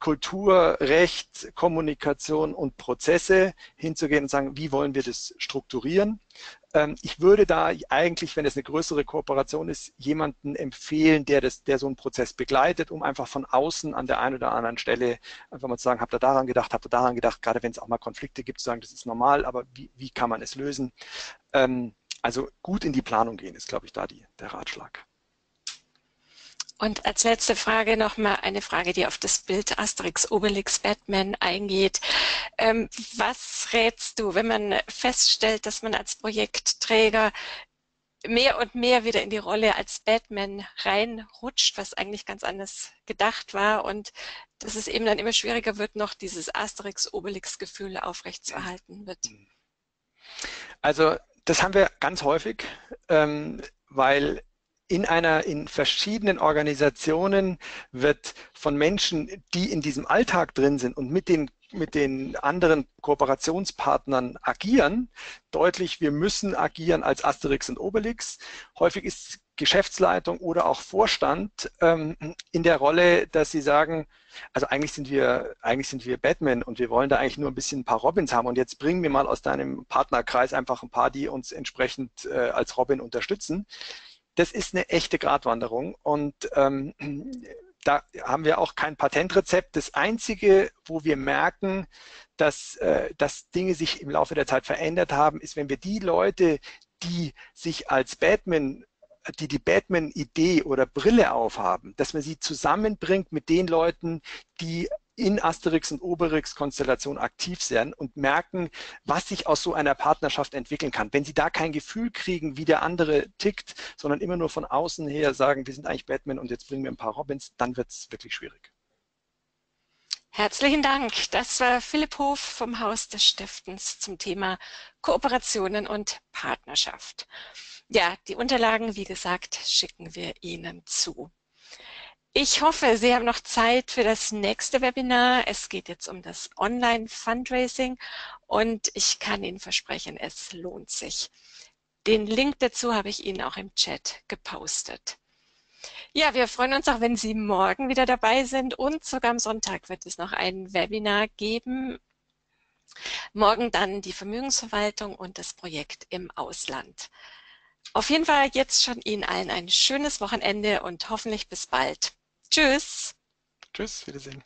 Kultur, Recht, Kommunikation und Prozesse hinzugehen und sagen, wie wollen wir das strukturieren. Ähm, ich würde da eigentlich, wenn es eine größere Kooperation ist, jemanden empfehlen, der, das, der so einen Prozess begleitet, um einfach von außen an der einen oder anderen Stelle einfach mal zu sagen, habt ihr daran gedacht, habt ihr daran gedacht, gerade wenn es auch mal Konflikte gibt, zu sagen, das ist normal, aber wie, wie kann man es lösen? Ähm, also gut in die Planung gehen ist, glaube ich, da die, der Ratschlag. Und als letzte Frage nochmal eine Frage, die auf das Bild Asterix, Obelix, Batman eingeht. Ähm, was rätst du, wenn man feststellt, dass man als Projektträger mehr und mehr wieder in die Rolle als Batman reinrutscht, was eigentlich ganz anders gedacht war, und dass es eben dann immer schwieriger wird, noch dieses Asterix, Obelix-Gefühl aufrechtzuerhalten wird? Also das haben wir ganz häufig, ähm, weil In einer, in verschiedenen Organisationen wird von Menschen, die in diesem Alltag drin sind und mit den, mit den anderen Kooperationspartnern agieren, deutlich, wir müssen agieren als Asterix und Obelix. Häufig ist Geschäftsleitung oder auch Vorstand ähm, in der Rolle, dass sie sagen, also eigentlich sind wir, eigentlich sind wir Batman, und wir wollen da eigentlich nur ein bisschen ein paar Robins haben, und jetzt bringen wir mal aus deinem Partnerkreis einfach ein paar, die uns entsprechend äh, als Robin unterstützen. Das ist eine echte Gratwanderung, und ähm, da haben wir auch kein Patentrezept. Das Einzige, wo wir merken, dass, äh, dass Dinge sich im Laufe der Zeit verändert haben, ist, wenn wir die Leute, die sich als Batman, die die Batman-Idee oder Brille aufhaben, dass man sie zusammenbringt mit den Leuten, die in Asterix und Obelix-Konstellation aktiv sein und merken, was sich aus so einer Partnerschaft entwickeln kann. Wenn sie da kein Gefühl kriegen, wie der andere tickt, sondern immer nur von außen her sagen, wir sind eigentlich Batman und jetzt bringen wir ein paar Robins, dann wird es wirklich schwierig. Herzlichen Dank. Das war Philipp Hof vom Haus des Stiftens zum Thema Kooperationen und Partnerschaft. Ja, die Unterlagen, wie gesagt, schicken wir Ihnen zu. Ich hoffe, Sie haben noch Zeit für das nächste Webinar. Es geht jetzt um das Online-Fundraising, und ich kann Ihnen versprechen, es lohnt sich. Den Link dazu habe ich Ihnen auch im Chat gepostet. Ja, wir freuen uns auch, wenn Sie morgen wieder dabei sind, und sogar am Sonntag wird es noch ein Webinar geben. Morgen dann die Vermögensverwaltung und das Projekt im Ausland. Auf jeden Fall jetzt schon Ihnen allen ein schönes Wochenende und hoffentlich bis bald. Tschüss. Tschüss, Wiedersehen.